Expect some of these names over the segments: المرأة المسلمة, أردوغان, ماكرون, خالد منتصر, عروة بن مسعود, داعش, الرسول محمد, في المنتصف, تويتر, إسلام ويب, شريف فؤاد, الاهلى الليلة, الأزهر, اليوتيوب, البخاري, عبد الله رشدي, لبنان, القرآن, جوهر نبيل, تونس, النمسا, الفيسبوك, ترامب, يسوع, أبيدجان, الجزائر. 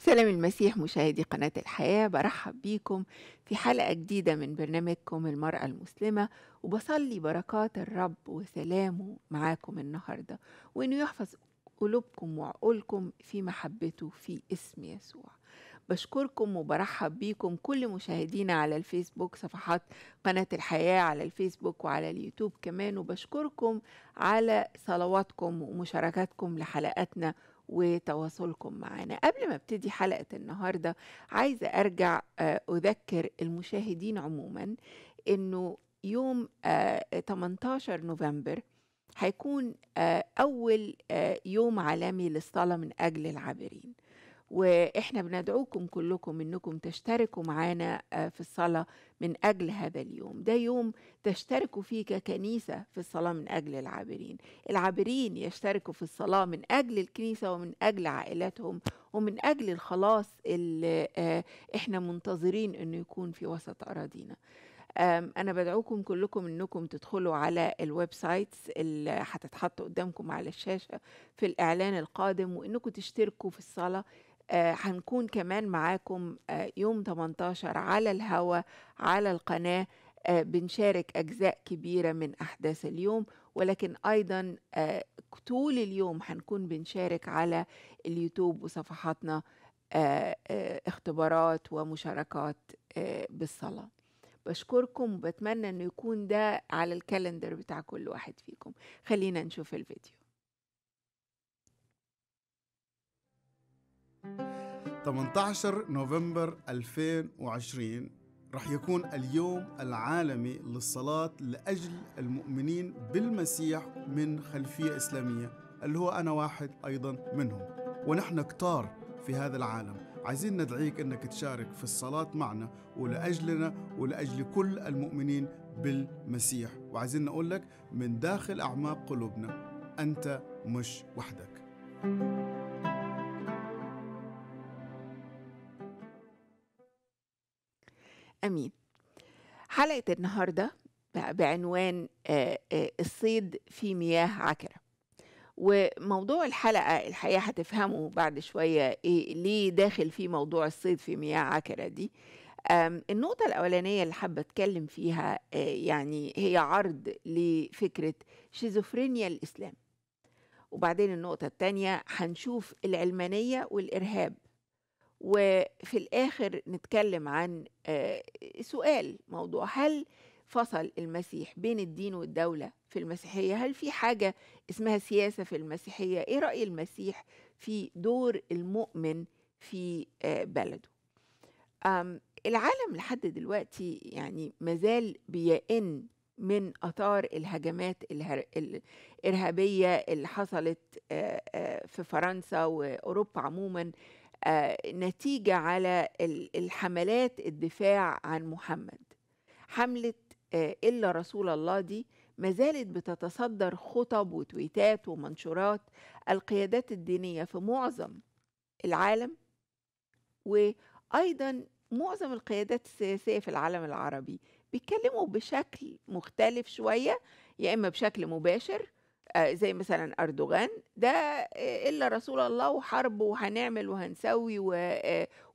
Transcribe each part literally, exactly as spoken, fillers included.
سلام المسيح مشاهدي قناة الحياة، برحب بيكم في حلقة جديدة من برنامجكم المرأة المسلمة، وبصلي بركات الرب وسلامه معاكم النهاردة، وإنه يحفظ قلوبكم وعقولكم في محبته في اسم يسوع. بشكركم وبرحب بيكم كل مشاهدينا على الفيسبوك، صفحات قناة الحياة على الفيسبوك وعلى اليوتيوب كمان، وبشكركم على صلواتكم ومشاركاتكم لحلقاتنا وتواصلكم معنا. قبل ما ابتدي حلقة النهاردة عايزة أرجع أذكر المشاهدين عموما أنه يوم ثمانية عشر نوفمبر هيكون أول يوم عالمي للصلاة من أجل العابرين، وإحنا بندعوكم كلكم أنكم تشتركوا معنا في الصلاة من أجل هذا اليوم. ده يوم تشتركوا فيه ككنيسة في الصلاة من أجل العابرين، العابرين يشتركوا في الصلاة من أجل الكنيسة ومن أجل عائلاتهم ومن أجل الخلاص اللي إحنا منتظرين أنه يكون في وسط أراضينا. أنا بدعوكم كلكم أنكم تدخلوا على الويب سايتس اللي هتتحط قدامكم على الشاشة في الإعلان القادم، وأنكم تشتركوا في الصلاة. آه هنكون كمان معاكم آه يوم ثمانية عشر على الهوا على القناة، آه بنشارك أجزاء كبيرة من أحداث اليوم، ولكن أيضا آه طول اليوم هنكون بنشارك على اليوتيوب وصفحاتنا آه آه اختبارات ومشاركات آه بالصلاة. بشكركم وبتمنى أنه يكون ده على الكالندر بتاع كل واحد فيكم. خلينا نشوف الفيديو. ثمانية عشر نوفمبر ألفين وعشرين رح يكون اليوم العالمي للصلاة لأجل المؤمنين بالمسيح من خلفية إسلامية، اللي هو أنا واحد أيضا منهم، ونحن كتار في هذا العالم. عايزين ندعيك أنك تشارك في الصلاة معنا ولأجلنا ولأجل كل المؤمنين بالمسيح، وعايزين نقول لك من داخل أعماق قلوبنا أنت مش وحدك. أمين. حلقة النهاردة بعنوان الصيد في مياه عكرة، وموضوع الحلقة الحقيقة هتفهموا بعد شوية إيه ليه داخل في موضوع الصيد في مياه عكرة دي. النقطة الأولانية اللي حابة أتكلم فيها يعني هي عرض لفكرة شيزوفرينيا الإسلام، وبعدين النقطة الثانية هنشوف العلمانية والإرهاب، وفي الآخر نتكلم عن سؤال موضوع هل فصل المسيح بين الدين والدولة في المسيحية؟ هل في حاجة اسمها سياسة في المسيحية؟ إيه رأي المسيح في دور المؤمن في بلده؟ العالم لحد دلوقتي يعني مازال بيئن من أثار الهجمات الإرهابية اللي حصلت في فرنسا وأوروبا عموماً نتيجة على الحملات الدفاع عن محمد. حملة إلا رسول الله دي ما زالت بتتصدر خطب وتويتات ومنشورات القيادات الدينية في معظم العالم، وأيضا معظم القيادات السياسية في العالم العربي بيتكلموا بشكل مختلف شوية، يا إما بشكل مباشر زي مثلا أردوغان، ده إلا رسول الله وحرب وهنعمل وهنسوي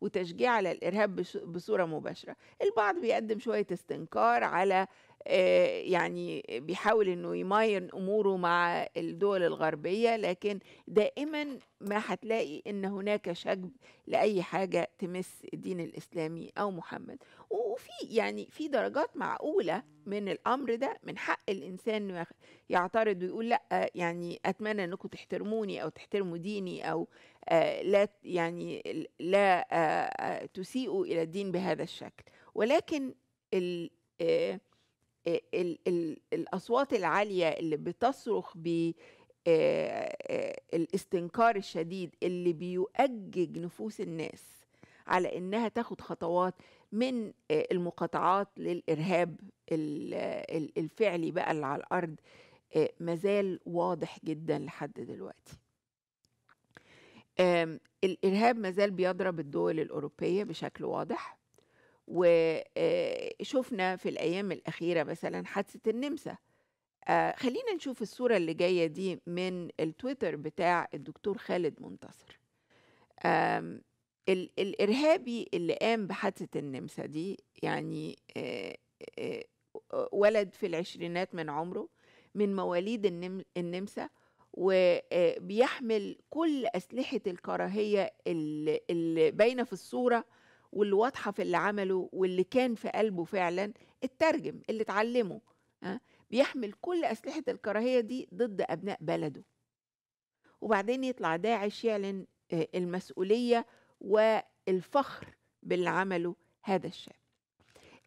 وتشجيع على الإرهاب بصورة مباشرة. البعض بيقدم شوية استنكار على يعني بيحاول إنه يماين أموره مع الدول الغربية، لكن دائما ما هتلاقي إن هناك شجب لأي حاجة تمس الدين الإسلامي أو محمد. وفي يعني في درجات معقولة من الأمر ده، من حق الإنسان يعترض ويقول لأ، يعني أتمنى إنكم تحترموني أو تحترموا ديني، أو لا يعني لا تسيئوا إلى الدين بهذا الشكل. ولكن ال ال ال الأصوات العالية اللي بتصرخ بالاستنكار الشديد اللي بيؤجج نفوس الناس على إنها تاخد خطوات من المقاطعات للإرهاب الفعلي بقى اللي على الأرض مازال واضح جدا لحد دلوقتي. الإرهاب مازال بيضرب الدول الأوروبية بشكل واضح، وشفنا في الأيام الأخيرة مثلا حادثة النمسا. خلينا نشوف الصورة اللي جاية دي من التويتر بتاع الدكتور خالد منتصر. ال الإرهابي اللي قام بحادثة النمسا دي يعني آآ آآ ولد في العشرينات من عمره، من مواليد النمسا، وبيحمل كل أسلحة الكراهية اللي باينة في الصورة واللي واضحة في اللي عمله واللي كان في قلبه فعلا. الترجم اللي اتعلمه بيحمل كل أسلحة الكراهية دي ضد أبناء بلده، وبعدين يطلع داعش يعلن المسؤولية والفخر باللي عمله هذا الشاب.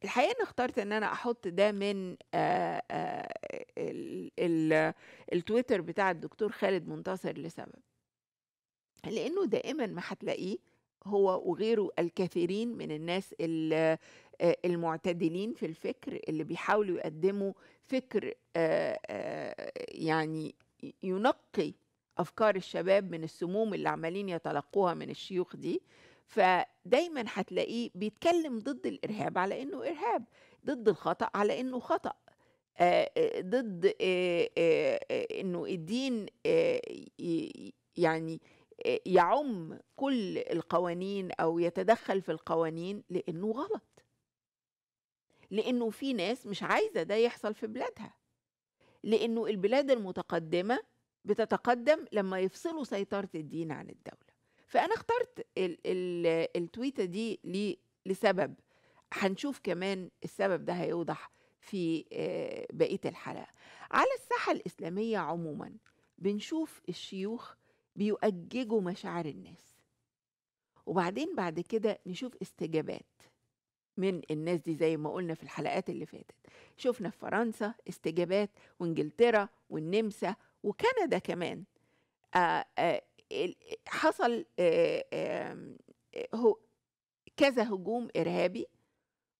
الحقيقة أنا اخترت أن أنا أحط ده من آآ آآ ال ال التويتر بتاع الدكتور خالد منتصر لسبب، لأنه دائما ما هتلاقيه هو وغيره الكثيرين من الناس المعتدلين في الفكر اللي بيحاولوا يقدموا فكر آآ آآ يعني ينقي أفكار الشباب من السموم اللي عمالين يتلقوها من الشيوخ دي. فدايما هتلاقيه بيتكلم ضد الإرهاب على إنه إرهاب، ضد الخطأ على إنه خطأ، آآ آآ ضد آآ آآ إنه الدين يعني يعم كل القوانين أو يتدخل في القوانين، لأنه غلط، لأنه في ناس مش عايزة ده يحصل في بلادها، لأنه البلاد المتقدمة بتتقدم لما يفصلوا سيطرة الدين عن الدولة. فأنا اخترت ال ال التويتة دي لسبب، هنشوف كمان السبب ده هيوضح في بقية الحلقة. على الساحة الإسلامية عموما بنشوف الشيوخ بيؤججوا مشاعر الناس، وبعدين بعد كده نشوف استجابات من الناس دي زي ما قلنا في الحلقات اللي فاتت. شفنا في فرنسا استجابات، وانجلترا والنمسا وكندا كمان. آآ آآ حصل آآ آآ هو كذا هجوم إرهابي،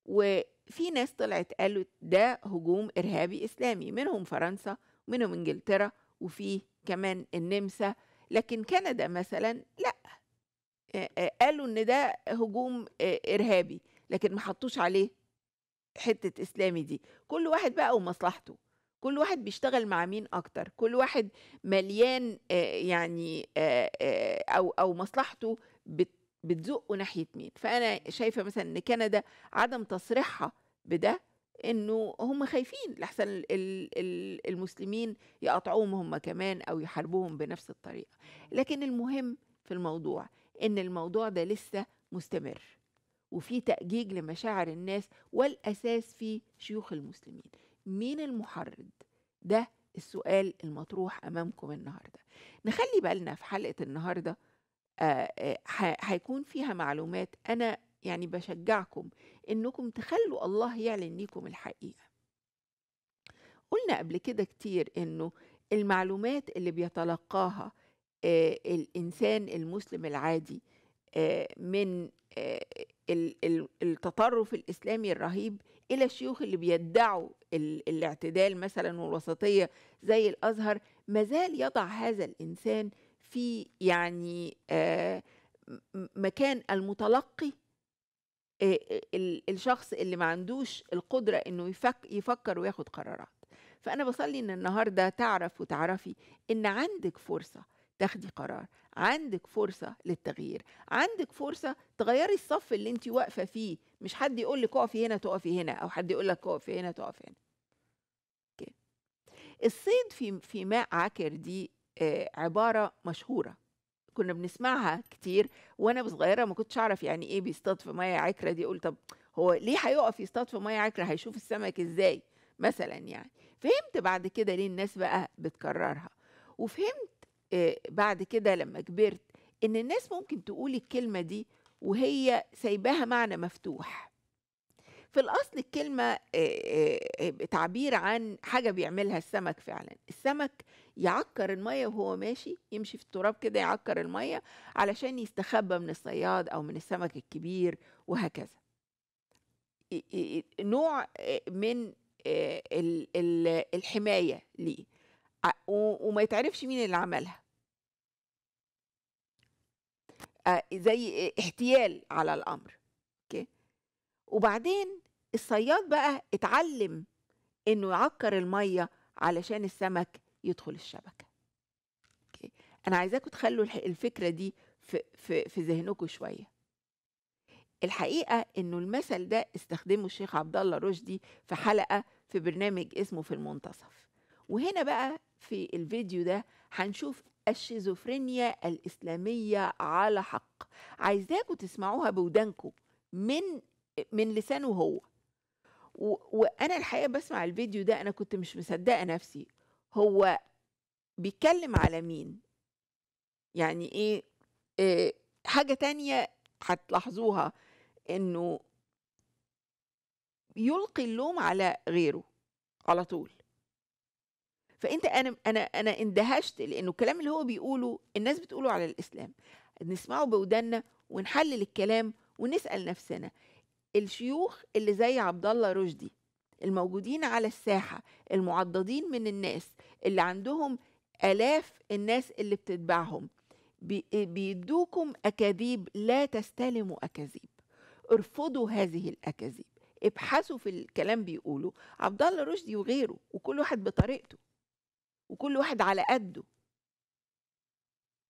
وفي ناس طلعت قالت ده هجوم إرهابي إسلامي، منهم فرنسا ومنهم إنجلترا وفي كمان النمسا. لكن كندا مثلا لا، قالوا إن ده هجوم إرهابي لكن ما حطوش عليه حتة إسلامي دي. كل واحد بقى ومصلحته، كل واحد بيشتغل مع مين اكتر، كل واحد مليان آآ يعني آآ آآ او او مصلحته بتزقه ناحيه مين. فانا شايفه مثلا ان كندا عدم تصريحها بده انه هم خايفين لحسن المسلمين يقطعوهم هم كمان او يحاربوهم بنفس الطريقه. لكن المهم في الموضوع ان الموضوع ده لسه مستمر، وفي تأجيج لمشاعر الناس، والاساس في شيوخ المسلمين. مين المحرض؟ ده السؤال المطروح أمامكم النهاردة. نخلي بالنا في حلقة النهاردة هيكون فيها معلومات، أنا يعني بشجعكم إنكم تخلوا الله يعلن ليكم الحقيقة. قلنا قبل كده كتير إنه المعلومات اللي بيتلقاها آه الإنسان المسلم العادي آه من آه التطرف الإسلامي الرهيب إلى الشيوخ اللي بيدعوا الاعتدال مثلا والوسطية زي الأزهر، مازال يضع هذا الإنسان في يعني مكان المتلقي، الشخص اللي ما عندوش القدرة إنه يفكر وياخد قرارات. فأنا بصلي إن النهاردة تعرف وتعرفي إن عندك فرصة تاخدي قرار، عندك فرصة للتغيير، عندك فرصة تغيري الصف اللي انت واقفة فيه. مش حد يقول لك اقفي هنا تقفي هنا، او حد يقول لك اقفي هنا تقفي هنا. اوكي. الصيد في في ماء عكر دي آه عبارة مشهورة كنا بنسمعها كتير، وانا صغيرة ما كنتش اعرف يعني ايه بيصطاد في مية عكرة دي. قلت طب هو ليه هيقف يصطاد في مية عكرة؟ هيشوف السمك ازاي مثلا يعني؟ فهمت بعد كده ليه الناس بقى بتكررها، وفهمت بعد كده لما كبرت إن الناس ممكن تقول الكلمة دي وهي سايباها معنى مفتوح. في الأصل الكلمة تعبير عن حاجة بيعملها السمك فعلا. السمك يعكر المية وهو ماشي، يمشي في التراب كده يعكر المية علشان يستخبى من الصياد أو من السمك الكبير وهكذا. نوع من الحماية ليه، وما يتعرفش مين اللي عملها، زي احتيال على الأمر. اوكي. وبعدين الصياد بقى اتعلم انه يعكر المية علشان السمك يدخل الشبكة. اوكي. انا عايزاكم تخلوا الفكرة دي في, في, في ذهنكم شوية. الحقيقة إنه المثل ده استخدمه الشيخ عبد الله رشدي في حلقة في برنامج اسمه في المنتصف. وهنا بقى في الفيديو ده هنشوف الشيزوفرينيا الإسلامية على حق، عايزاكم تسمعوها بودانكم من من لسانه هو. وأنا الحقيقة بسمع الفيديو ده أنا كنت مش مصدقة نفسي، هو بيتكلم على مين؟ يعني إيه؟ إيه حاجة تانية هتلاحظوها إنه يلقي اللوم على غيره على طول. فأنت أنا أنا أنا اندهشت لأنه الكلام اللي هو بيقوله الناس بتقوله على الإسلام، نسمعه بوداننا ونحلل الكلام ونسأل نفسنا، الشيوخ اللي زي عبد الله رشدي الموجودين على الساحة، المعضدين من الناس اللي عندهم آلاف الناس اللي بتتبعهم، بيدوكم أكاذيب، لا تستلموا أكاذيب، ارفضوا هذه الأكاذيب، ابحثوا في الكلام بيقوله عبد الله رشدي وغيره، وكل واحد بطريقته وكل واحد على قده.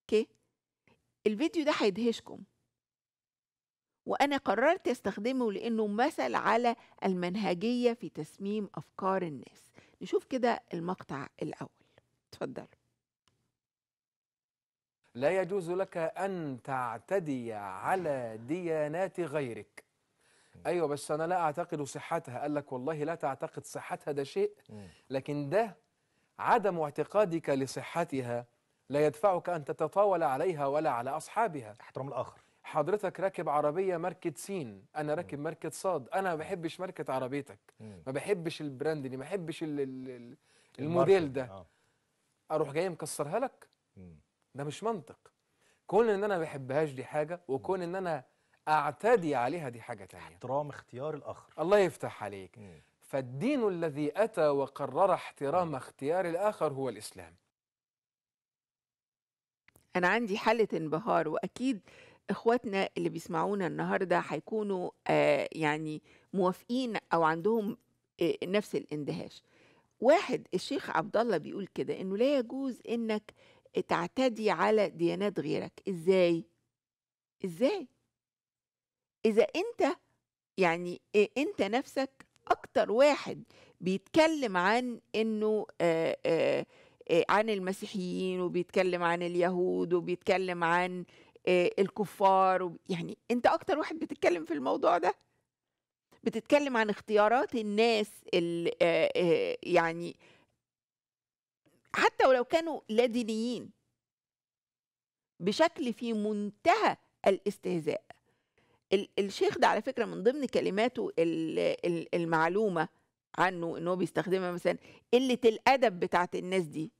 اوكي، الفيديو ده هيدهشكم وأنا قررت استخدمه لأنه مثل على المنهجية في تسميم أفكار الناس. نشوف كده المقطع الأول، تفضل. لا يجوز لك أن تعتدي على ديانات غيرك. أيوة بس أنا لا أعتقد صحتها. قال لك والله لا تعتقد صحتها، ده شيء، لكن ده عدم اعتقادك لصحتها لا يدفعك أن تتطاول عليها ولا على أصحابها. احترام الآخر. حضرتك راكب عربية ماركة سين، أنا راكب ماركة صاد، أنا ما بحبش ماركة عربيتك، ما بحبش البراند دي، ما بحبش الموديل ده، أروح جاي مكسرها لك؟ ده مش منطق. كون إن أنا ما بحبهاش دي حاجة، وكون إن أنا أعتدي عليها دي حاجة تانية. احترام اختيار الآخر. الله يفتح عليك. فالدين الذي أتى وقرر احترام اختيار الآخر هو الإسلام. أنا عندي حالة انبهار، وأكيد اخواتنا اللي بيسمعونا النهارده هيكونوا آه يعني موافقين او عندهم آه نفس الاندهاش. واحد، الشيخ عبد الله بيقول كده انه لا يجوز انك تعتدي على ديانات غيرك. ازاي؟ ازاي؟ اذا انت يعني آه انت نفسك اكتر واحد بيتكلم عن انه آه آه آه عن المسيحيين، وبيتكلم عن اليهود، وبيتكلم عن الكفار، يعني انت اكتر واحد بتتكلم في الموضوع ده، بتتكلم عن اختيارات الناس اللي يعني حتى ولو كانوا لا دينيين بشكل في منتهى الاستهزاء. الشيخ ده على فكرة من ضمن كلماته المعلومة عنه انه بيستخدمها مثلا قلة الادب بتاعت الناس دي،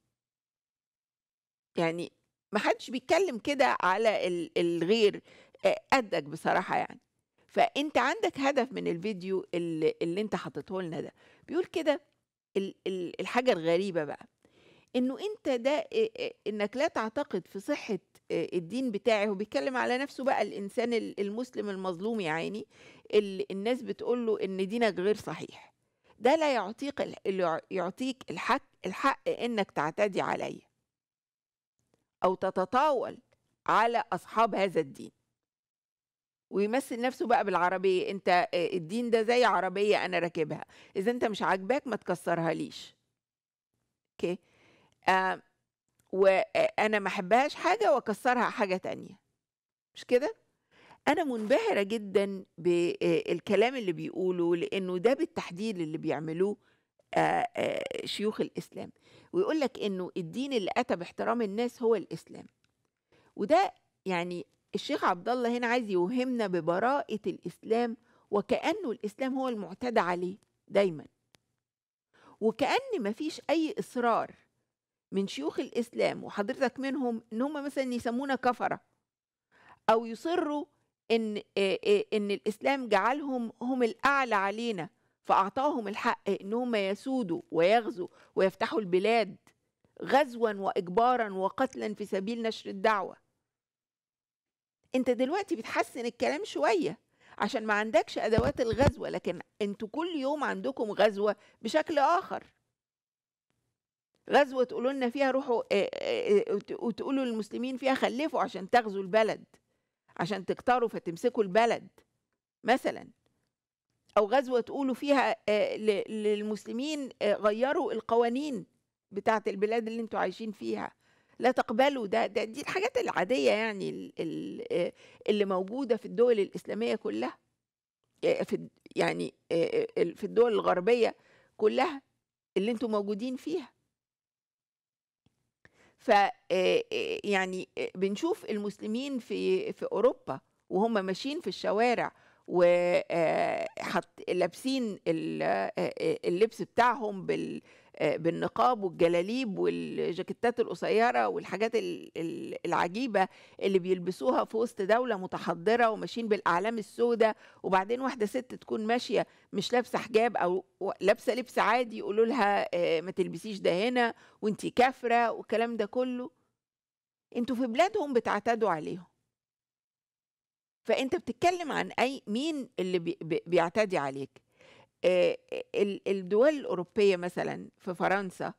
يعني ما حدش بيتكلم كده على الغير قدك بصراحة يعني. فأنت عندك هدف من الفيديو اللي, اللي أنت حاطته لنا ده. بيقول كده الحاجة الغريبة بقى إنه أنت ده إنك لا تعتقد في صحة الدين بتاعي. هو بيتكلم على نفسه بقى، الإنسان المسلم المظلوم يا عيني، الناس بتقول له إن دينك غير صحيح، ده لا يعطيك يعطيك الحق الحق إنك تعتدي عليه أو تتطاول على أصحاب هذا الدين. ويمثل نفسه بقى بالعربية، أنت الدين ده زي عربية أنا راكبها، إذا أنت مش عاجباك ما تكسرها ليش. أوكي، آه وأنا ما أحبهاش حاجة وأكسرها حاجة تانية، مش كده؟ أنا منبهرة جدا بالكلام اللي بيقوله، لأنه ده بالتحديد اللي بيعملوه آآ آآ شيوخ الإسلام. ويقول لك إنه الدين اللي أتى باحترام الناس هو الإسلام، وده يعني الشيخ عبد الله هنا عايز يوهمنا ببراءة الإسلام، وكأنه الإسلام هو المعتدى عليه دايما، وكأن مفيش أي إصرار من شيوخ الإسلام وحضرتك منهم إن هم مثلا يسمونا كفرة، أو يصروا إن إن الإسلام جعلهم هم الأعلى علينا فأعطاهم الحق إنهم يسودوا ويغزوا ويفتحوا البلاد غزوا وإجبارا وقتلا في سبيل نشر الدعوة. أنت دلوقتي بتحسن الكلام شوية عشان ما عندكش أدوات الغزوة، لكن أنتوا كل يوم عندكم غزوة بشكل آخر، غزوة تقولوا لنا فيها روحوا وتقولوا للمسلمين فيها خلفوا عشان تغزوا البلد، عشان تكتروا فتمسكوا البلد، مثلا، أو غزوة تقولوا فيها للمسلمين غيروا القوانين بتاعة البلاد اللي انتوا عايشين فيها، لا تقبلوا ده, ده دي الحاجات العادية يعني اللي موجودة في الدول الإسلامية كلها، في يعني في الدول الغربية كلها اللي انتوا موجودين فيها. ف يعني بنشوف المسلمين في في أوروبا وهم ماشيين في الشوارع وحط لابسين اللبس بتاعهم بال بالنقاب والجلاليب والجاكيتات القصيره والحاجات العجيبه اللي بيلبسوها في وسط دوله متحضره، وماشيين بالاعلام السوداء، وبعدين واحده ست تكون ماشيه مش لابسه حجاب او لابسه لبس عادي يقولوا لها ما تلبسيش ده هنا وانتي كافره والكلام ده كله. انتوا في بلادهم بتعتدوا عليهم، فانت بتتكلم عن اي مين اللي بيعتدي عليك؟ الدول الأوروبية مثلا في فرنسا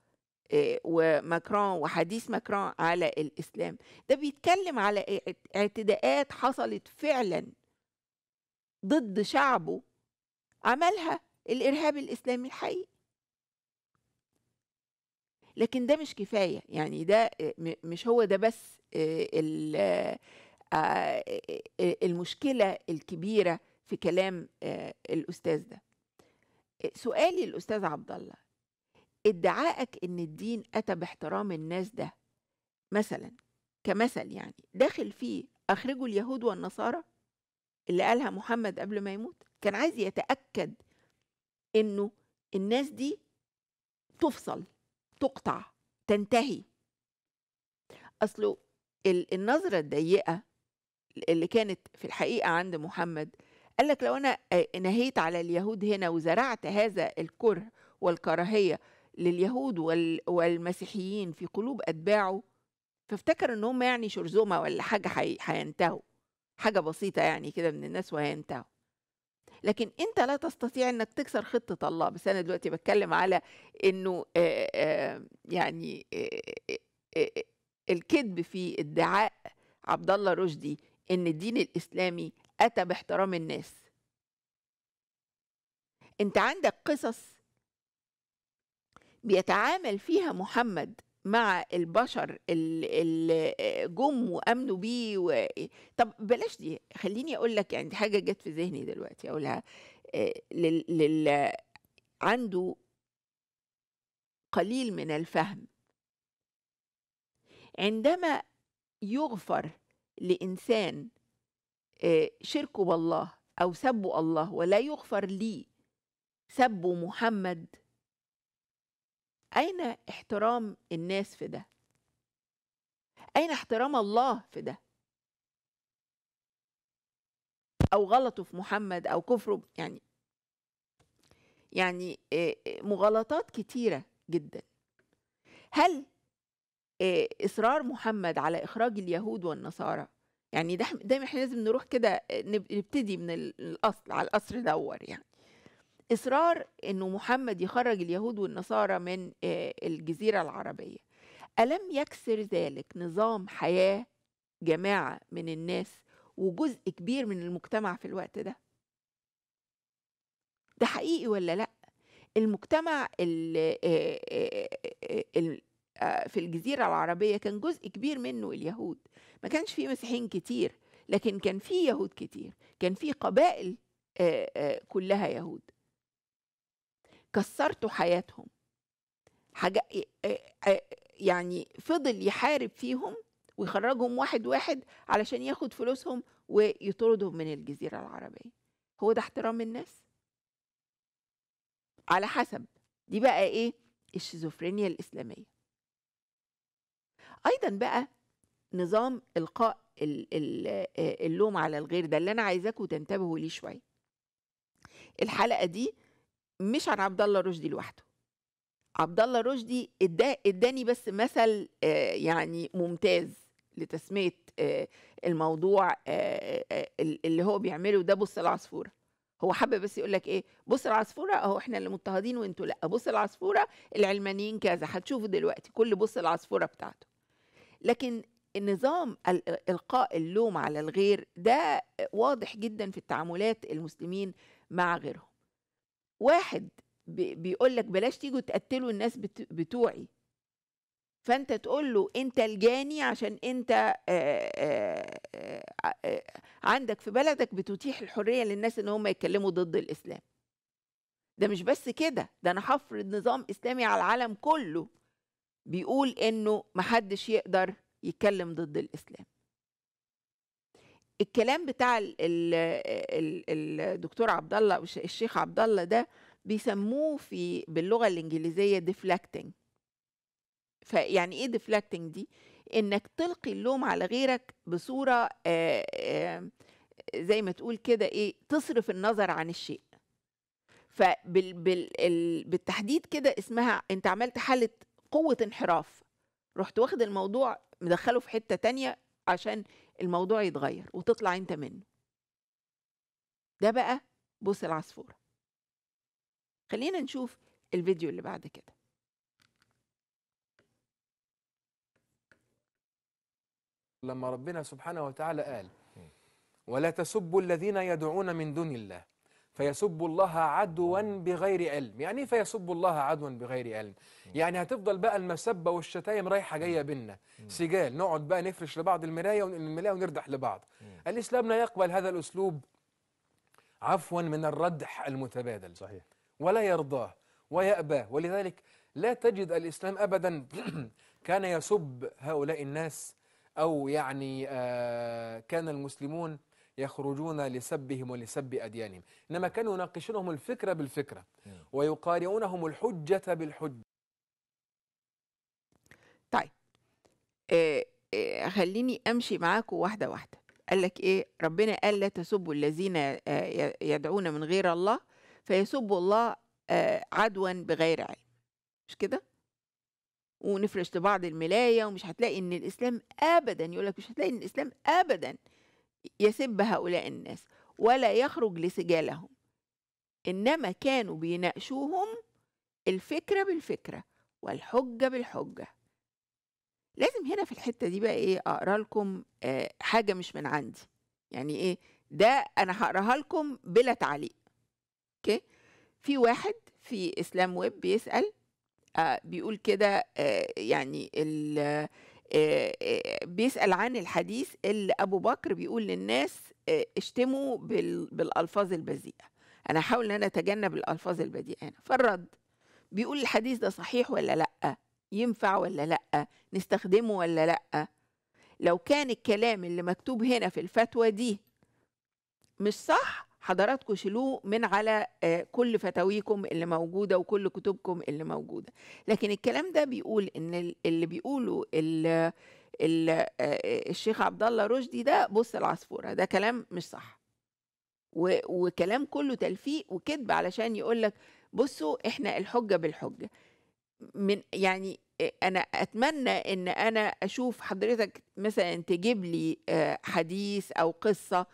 وماكرون وحديث ماكرون على الإسلام ده بيتكلم على اعتداءات حصلت فعلا ضد شعبه عملها الإرهاب الإسلامي الحقيقي، لكن ده مش كفاية. يعني ده مش هو ده بس المشكلة الكبيرة في كلام الأستاذ ده. سؤالي للأستاذ عبد الله، ادعائك إن الدين أتى باحترام الناس ده مثلا كمثل يعني داخل فيه أخرجوا اليهود والنصارى اللي قالها محمد قبل ما يموت، كان عايز يتأكد إنه الناس دي تفصل تقطع تنتهي. أصله النظرة الضيقة اللي كانت في الحقيقة عند محمد، قال لك لو أنا نهيت على اليهود هنا وزرعت هذا الكره والكراهية لليهود والمسيحيين في قلوب أتباعه، فافتكر إن هم يعني شرذمة ولا حاجة هينتهوا، حاجة بسيطة يعني كده من الناس وهينتهوا. لكن أنت لا تستطيع إنك تكسر خطة الله. بس أنا دلوقتي بتكلم على إنه آآ آآ يعني آآ آآ الكذب في ادعاء عبد الله رشدي إن الدين الإسلامي أتى باحترام الناس. أنت عندك قصص بيتعامل فيها محمد مع البشر اللي جم وأمنوا بيه و... طب بلاش دي، خليني أقول لك يعني حاجة جت في ذهني دلوقتي أقولها. لل... لل... عنده قليل من الفهم. عندما يغفر لإنسان شركوا بالله أو سبوا الله ولا يغفر لي سبوا محمد، أين احترام الناس في ده؟ أين احترام الله في ده؟ أو غلطه في محمد أو كفره يعني يعني مغالطات كتيرة جدا. هل إصرار محمد على إخراج اليهود والنصارى يعني ده دايما احنا لازم نروح كده نبتدي من الاصل على القصر دور، يعني اصرار انه محمد يخرج اليهود والنصارى من الجزيره العربيه الم يكسر ذلك نظام حياه جماعه من الناس وجزء كبير من المجتمع في الوقت ده؟ ده حقيقي ولا لا؟ المجتمع ال في الجزيرة العربية كان جزء كبير منه اليهود، ما كانش فيه مسيحيين كتير لكن كان فيه يهود كتير، كان فيه قبائل كلها يهود. كسرتوا حياتهم حاجة يعني، فضل يحارب فيهم ويخرجهم واحد واحد علشان ياخد فلوسهم ويطردهم من الجزيرة العربية. هو ده احترام الناس؟ على حسب دي بقى ايه الشيزوفرينيا الإسلامية. أيضا بقى نظام إلقاء اللوم على الغير ده اللي أنا عايزاكم تنتبهوا ليه شوية. الحلقة دي مش عن عبد الله رشدي لوحده. عبد الله رشدي اداني بس مثل يعني ممتاز لتسمية الموضوع اللي هو بيعمله ده، بص العصفورة. هو حابب بس يقول لك ايه، بص العصفوره اهو احنا اللي مضطهدين وانتوا لا، بص العصفوره العلمانيين كذا، هتشوفوا دلوقتي كل بص العصفوره بتاعته. لكن النظام إلقاء اللوم على الغير ده واضح جدا في التعاملات المسلمين مع غيرهم. واحد بيقول لك بلاش تيجوا تقتلوا الناس بتوعي، فانت تقول له انت الجاني عشان انت آآ آآ آآ عندك في بلدك بتتيح الحريه للناس ان هم يتكلموا ضد الاسلام. ده مش بس كده، ده انا هفرض نظام اسلامي على العالم كله بيقول انه محدش يقدر يتكلم ضد الاسلام. الكلام بتاع ال ال ال الدكتور عبد الله الشيخ عبد الله ده بيسموه في باللغه الانجليزيه ديفلاكتنج. فيعني ايه ديفلاكتنج دي؟ انك تلقي اللوم على غيرك بصوره آآ آآ زي ما تقول كده ايه، تصرف النظر عن الشيء. فبالتحديد كده اسمها انت عملت حاله قوه انحراف، رحت واخد الموضوع مدخله في حته تانية عشان الموضوع يتغير وتطلع انت منه. ده بقى بوس العصفوره. خلينا نشوف الفيديو اللي بعد كده. لما ربنا سبحانه وتعالى قال ولا تسبوا الذين يدعون من دون الله فيسبوا الله عدوا بغير علم. يعني ايه فيسبوا الله عدوا بغير علم؟ يعني هتفضل بقى المسبه والشتايم رايحه جايه بينا سجال، نقعد بقى نفرش لبعض الملايه الملايه ونردح لبعض. الاسلام لا يقبل هذا الاسلوب عفوا من الردح المتبادل، صحيح، ولا يرضاه ويأباه. ولذلك لا تجد الاسلام ابدا كان يسب هؤلاء الناس، أو يعني آه كان المسلمون يخرجون لسبهم ولسب أديانهم، إنما كانوا يناقشونهم الفكرة بالفكرة ويقارئونهم الحجة بالحجة. طيب آه آه خليني أمشي معاكم واحدة واحدة. قال لك إيه؟ ربنا قال لا تسبوا الذين آه يدعون من غير الله فيسبوا الله آه عدوا بغير علم، مش كده؟ ونفرش لبعض الملايه، ومش هتلاقي ان الاسلام ابدا، يقول لك مش هتلاقي ان الاسلام ابدا يسب هؤلاء الناس ولا يخرج لسجالهم، انما كانوا بيناقشوهم الفكره بالفكره والحجه بالحجه. لازم هنا في الحته دي بقى ايه، اقرا لكم آه حاجه مش من عندي، يعني ايه ده، انا هقراها لكم بلا تعليق. اوكي، في واحد في اسلام ويب بيسال آه بيقول كده آه يعني ال آه آه بيسأل عن الحديث اللي أبو بكر بيقول للناس آه اشتموا بالألفاظ البذيئة. أنا هحاول إن أنا أتجنب الألفاظ البذيئة هنا. فالرد بيقول الحديث ده صحيح ولا لأ؟ ينفع ولا لأ؟ نستخدمه ولا لأ؟ لو كان الكلام اللي مكتوب هنا في الفتوى دي مش صح حضراتكم شيلوه من على كل فتاويكم اللي موجوده وكل كتبكم اللي موجوده، لكن الكلام ده بيقول ان اللي بيقوله ال ال الشيخ عبد الله رشدي ده بص العصفوره، ده كلام مش صح وكلام كله تلفيق وكذب، علشان يقول لك بصوا احنا الحجه بالحجه. من يعني انا اتمنى ان انا اشوف حضرتك مثلا تجيب لي حديث او قصه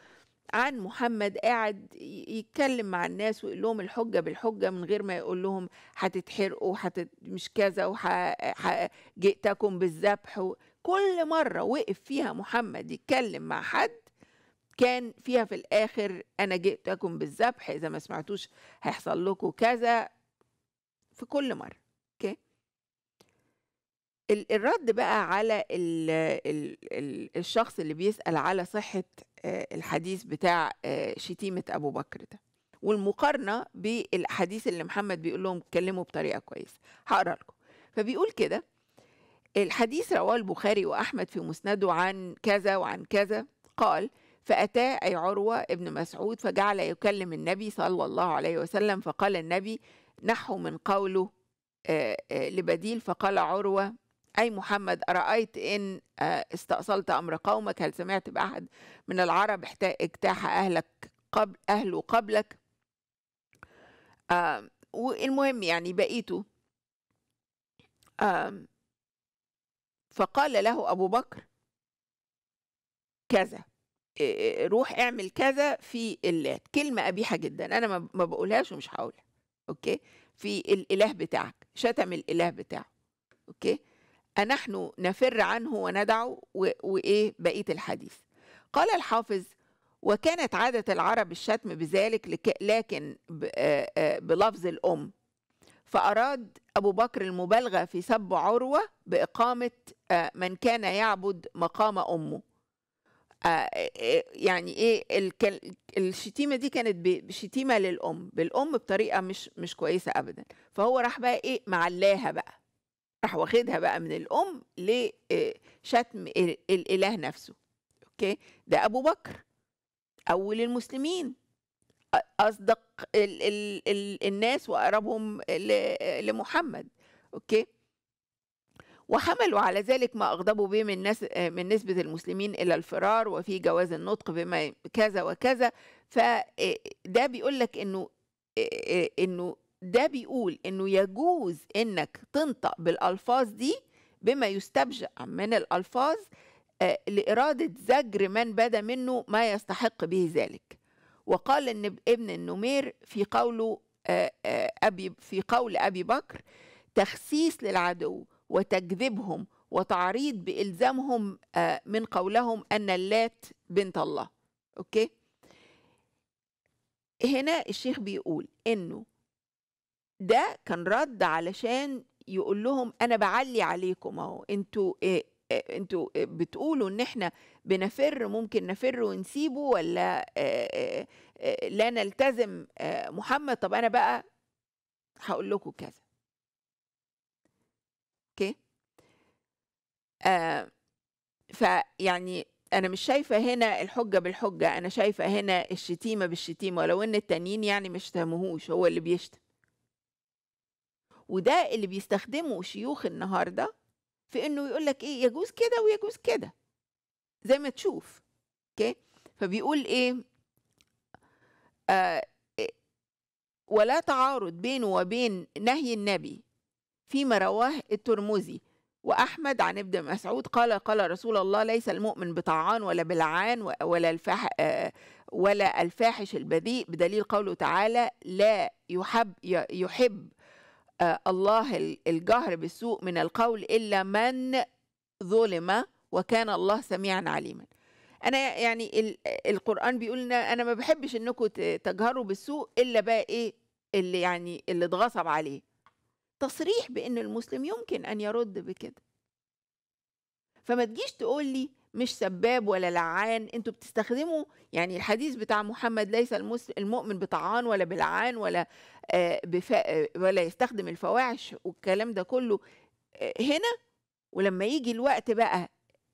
عن محمد قاعد يتكلم مع الناس ويقول لهم الحجه بالحجه من غير ما يقول لهم هتتحرقوا وحتت... مش كذا وجئتكم بالذبح و... كل مره وقف فيها محمد يتكلم مع حد كان فيها في الاخر انا جئتكم بالذبح، اذا ما سمعتوش هيحصل لكم كذا، في كل مره. اوكي، الرد بقى على ال... ال... ال... الشخص اللي بيسال على صحه الحديث بتاع شتيمة أبو بكر ده والمقارنة بالحديث اللي محمد بيقول لهم اتكلموا بطريقة كويسة، هقرا لكم. فبيقول كده الحديث رواه البخاري وأحمد في مسنده عن كذا وعن كذا قال فأتى أي عروة ابن مسعود فجعل يكلم النبي صلى الله عليه وسلم فقال النبي نحو من قوله لبديل، فقال عروة أي محمد أرأيت إن استأصلت أمر قومك هل سمعت بأحد من العرب اجتاح أهلك قبل أهله قبلك. والمهم يعني بقيته، فقال له أبو بكر كذا، روح اعمل كذا في اللات، كلمة قبيحة جدا أنا ما بقولهاش ومش هقولها. أوكي، في الإله بتاعك، شتم الإله بتاعه. أوكي، أنحن نفر عنه وندعه وإيه بقية الحديث. قال الحافظ: وكانت عادة العرب الشتم بذلك لكن بلفظ الأم، فأراد أبو بكر المبالغة في سب عروة بإقامة من كان يعبد مقام أمه. يعني إيه الشتيمة دي؟ كانت شتيمة للأم بالأم بطريقة مش مش كويسة أبدا. فهو راح بقى إيه معلاها بقى، راح واخدها بقى من الأم لشتم الإله نفسه. أوكي، ده أبو بكر أول المسلمين، أصدق ال ال ال الناس وأقربهم لمحمد. أوكي، وحملوا على ذلك ما أغضبوا به من نس من نسبة المسلمين إلى الفرار، وفي جواز النطق بما كذا وكذا. فده بيقول لك إنه إنه ده بيقول إنه يجوز إنك تنطق بالألفاظ دي بما يستبجأ من الألفاظ لإرادة زجر من بدا منه ما يستحق به ذلك. وقال إن ابن النمير في قوله أبي في قول أبي بكر: تخسيس للعدو وتكذبهم وتعريض بإلزامهم من قولهم أن اللات بنت الله. أوكي، هنا الشيخ بيقول إنه ده كان رد علشان يقول لهم أنا بعلي عليكم أهو، أنتوا إيه انتوا بتقولوا ان احنا بنفر، ممكن نفر ونسيبه ولا لا نلتزم محمد، طب انا بقى هقول لكم كذا. اوكي، آه فيعني انا مش شايفه هنا الحجه بالحجه، انا شايفه هنا الشتيمه بالشتيمه، ولو ان التانيين يعني ما شتموهوش، هو اللي بيشتم. وده اللي بيستخدمه شيوخ النهارده في انه يقول لك ايه يجوز كده ويجوز كده زي ما تشوف. اوكي، فبيقول ايه؟ آه ولا تعارض بينه وبين نهي النبي فيما رواه الترمذي واحمد عن ابن مسعود قال قال رسول الله: ليس المؤمن بطعان ولا بلعان ولا الفاح ولا الفاحش البذيء، بدليل قوله تعالى: لا يحب يحب الله الجهر بالسوء من القول إلا من ظلم وكان الله سميعا عليما. أنا يعني القرآن بيقول لنا أنا ما بحبش إنكم تجهروا بالسوء إلا بقى إيه اللي يعني اللي اتغصب عليه. تصريح بإن المسلم يمكن أن يرد بكده. فما تجيش تقول لي مش سباب ولا لعان، أنتوا بتستخدموا يعني الحديث بتاع محمد: ليس المؤمن بطعان ولا بلعان ولا بفا ولا يستخدم الفواحش والكلام ده كله هنا. ولما يجي الوقت بقى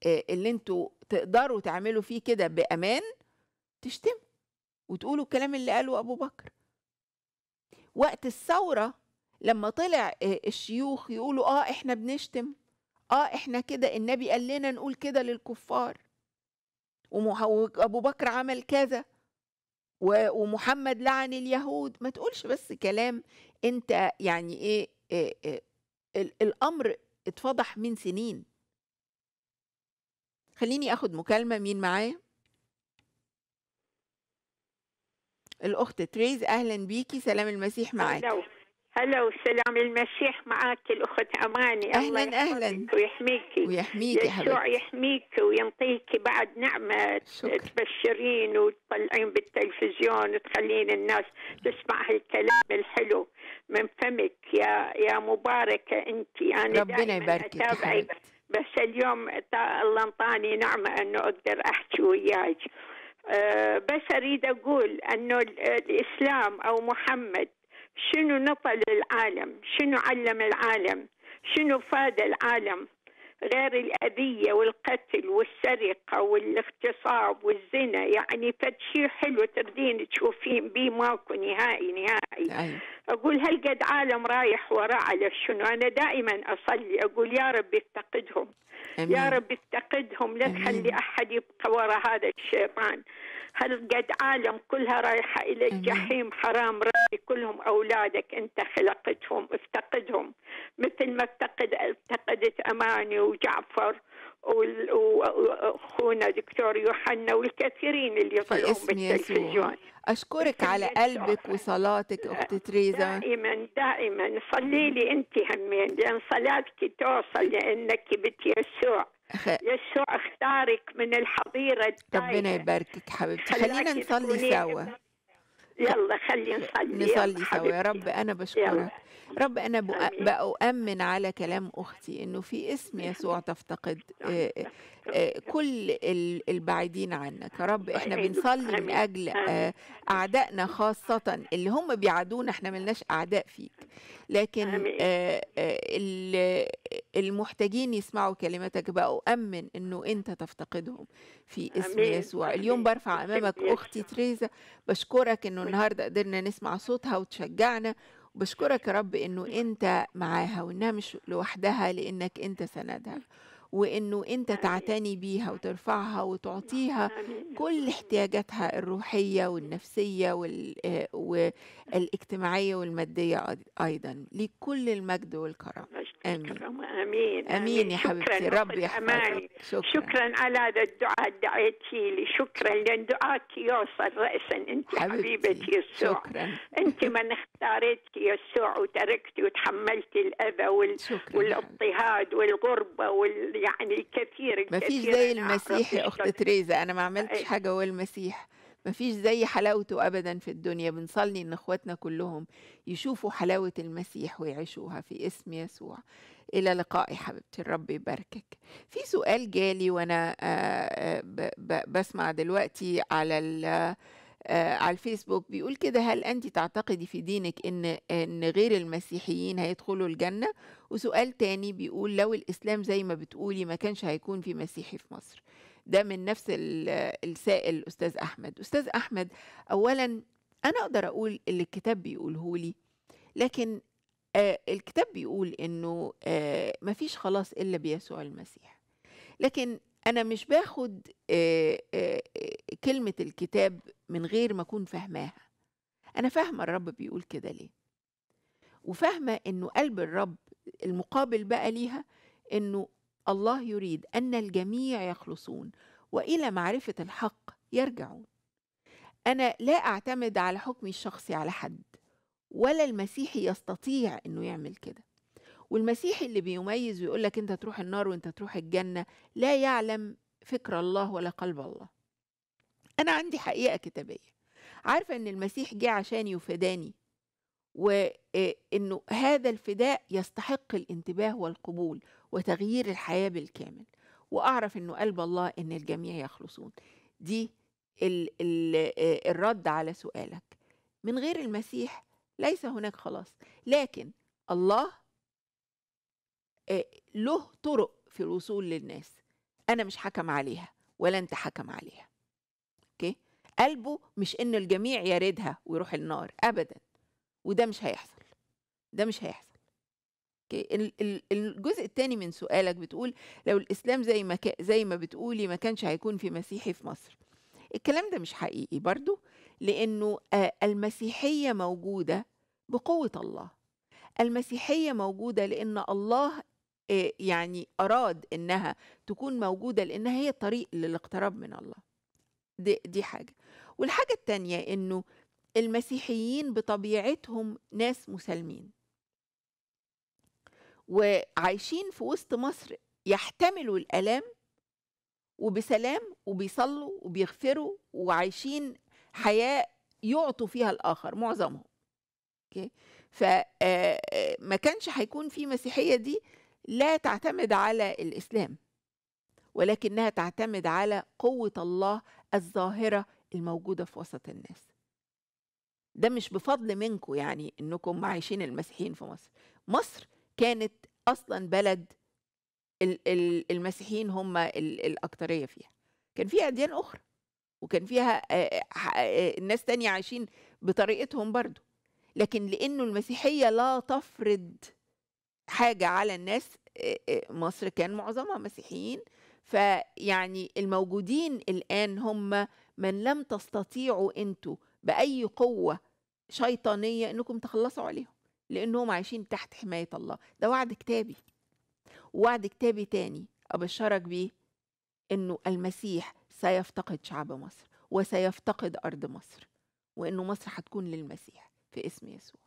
اللي أنتوا تقدروا تعملوا فيه كده بأمان، تشتموا وتقولوا الكلام اللي قاله أبو بكر. وقت الثورة لما طلع الشيوخ يقولوا آه إحنا بنشتم، اه احنا كده، النبي قال لنا نقول كده للكفار، وابو بكر عمل كذا، ومحمد لعن اليهود. ما تقولش بس كلام انت يعني ايه, إيه, إيه الامر اتفضح من سنين. خليني اخد مكالمة، مين معايا؟ الاخت تريز، اهلا بيكي، سلام المسيح معاك. هلا وسلام المسيح معاك الأخت أماني. أهلا أهلا، ويحميكي ويحميكي يسوع، يحميكي وينطيكي بعد نعمة. شكرا. تبشرين وتطلعين بالتلفزيون وتخلين الناس تسمع هالكلام الحلو من فمك. يا يا مباركة أنت، أنا ربنا يباركك أتابعك، بس اليوم الله انطاني نعمة أنه أقدر أحكي وياك. أه بس أريد أقول أنه الإسلام أو محمد شنو نطل العالم، شنو علم العالم، شنو فاد العالم غير الأذية والقتل والسرقة والاغتصاب والزنا. يعني فد شيء حلو تردين تشوفين بيه ماكو نهائي نهائي. أقول هل قد عالم رايح وراء على شنو؟ أنا دائما أصلي أقول يا رب افتقدهم، يا رب افتقدهم، لا تخلي أحد يبقى وراء هذا الشيطان. هل قد عالم كلها رايحة إلى الجحيم؟ حرام ربي، كلهم أولادك أنت خلقتهم، افتقدهم مثل ما افتقد افتقدت أماني وجعفر واخونا دكتور يوحنا والكثيرين اللي طلعوا بالتلفزيون. اشكرك على قلبك وصلاتك اختي تريزا. دائما دائما صلي لي انت همين، لان صلاتك توصل، لانك بنت يسوع. يسوع اختارك من الحظيره الدائمه. ربنا يباركك حبيبتي. خلينا نصلي سوا. يلا خلينا نصلي نصلي سوا. يا رب أنا بشكرك. رب أنا بأؤمن على كلام أختي إنه في اسم يسوع تفتقد كل البعيدين عنك. يا رب إحنا بنصلي من أجل أعدائنا، خاصة اللي هم بيعادونا، إحنا ملناش أعداء فيك، لكن المحتاجين يسمعوا كلمتك. بأؤمن إنه أنت تفتقدهم في اسم يسوع. اليوم برفع أمامك أختي تريزا، بشكرك إنه النهارده قدرنا نسمع صوتها وتشجعنا، وبشكرك يا رب إنه أنت معاها وإنها مش لوحدها، لإنك أنت سندها، وإنه أنت تعتني بيها وترفعها وتعطيها كل احتياجاتها الروحية والنفسية والاجتماعية والمادية أيضا. ليك كل المجد والكرم. آمين. آمين آمين يا حبيبتي. رب يحفظك. شكرا. شكرا على هذا الدعاء دعيتي لي. شكرا، لأن دعاك يوصل رأسا. أنت حبيبتي يسوع. شكرا. أنت من اختاريتي يسوع وتركتي وتحملتي الأذى وال... والاضطهاد والغربة وال يعني الكثير. ما فيش زي المسيح يا أخت تريزا. أنا ما عملتش حاجة، هو المسيح ما فيش زي حلاوته أبدا في الدنيا. بنصلي إن إخواتنا كلهم يشوفوا حلاوة المسيح ويعيشوها في اسم يسوع. إلى لقاء حبيبتي، الرب يباركك. في سؤال جالي وأنا بسمع دلوقتي على على الفيسبوك بيقول كده: هل أنت تعتقدي في دينك إن إن غير المسيحيين هيدخلوا الجنة؟ وسؤال تاني بيقول: لو الإسلام زي ما بتقولي ما كانش هيكون في مسيحي في مصر. ده من نفس السائل أستاذ أحمد. أستاذ أحمد، أولا أنا أقدر أقول اللي الكتاب بيقولهولي، لكن الكتاب بيقول إنه ما فيش خلاص إلا بيسوع المسيح، لكن أنا مش باخد كلمة الكتاب من غير ما أكون فاهماها. أنا فاهمة الرب بيقول كده ليه، وفاهمة إنه قلب الرب المقابل بقى ليها إنه الله يريد أن الجميع يخلصون وإلى معرفة الحق يرجعون. أنا لا أعتمد على حكمي الشخصي على حد، ولا المسيحي يستطيع إنه يعمل كده. والمسيحي اللي بيميز ويقول لك أنت تروح النار وأنت تروح الجنة لا يعلم فكر الله ولا قلب الله. أنا عندي حقيقة كتابية، عارفة إن المسيح جه عشاني وفداني، وإنه هذا الفداء يستحق الانتباه والقبول وتغيير الحياة بالكامل، وأعرف إنه قلب الله إن الجميع يخلصون. دي ال ال الرد على سؤالك. من غير المسيح ليس هناك خلاص، لكن الله له طرق في الوصول للناس. أنا مش حكم عليها ولا أنت حكم عليها. أوكي؟ قلبه مش إن الجميع يردها ويروح النار أبدا، وده مش هيحصل. ده مش هيحصل. أوكي؟ الجزء الثاني من سؤالك بتقول لو الإسلام زي ما زي ما بتقولي ما كانش هيكون في مسيحي في مصر. الكلام ده مش حقيقي برضو، لأنه المسيحية موجودة بقوة الله. المسيحية موجودة لأن الله يعني أراد إنها تكون موجودة، لأنها هي الطريق للاقتراب من الله. دي, دي حاجة. والحاجة التانية إنه المسيحيين بطبيعتهم ناس مسالمين، وعايشين في وسط مصر يحتملوا الآلام وبسلام، وبيصلوا وبيغفروا، وعايشين حياة يعطوا فيها الآخر معظمهم. أوكي؟ فما كانش هيكون في مسيحية دي لا تعتمد على الإسلام، ولكنها تعتمد على قوة الله الظاهرة الموجودة في وسط الناس. ده مش بفضل منكم يعني إنكم عايشين المسيحيين في مصر. مصر كانت أصلا بلد المسيحيين هم الأكترية فيها. كان فيها أديان أخرى، وكان فيها ناس تانية عايشين بطريقتهم برضو، لكن لأنه المسيحية لا تفرض حاجة على الناس، مصر كان معظمها مسيحيين. فيعني الموجودين الآن هم من لم تستطيعوا أنتوا بأي قوة شيطانية أنكم تخلصوا عليهم، لأنهم عايشين تحت حماية الله. ده وعد كتابي، وعد كتابي تاني أبشرك بيه أنه المسيح سيفتقد شعب مصر وسيفتقد أرض مصر، وأنه مصر هتكون للمسيح في اسم يسوع.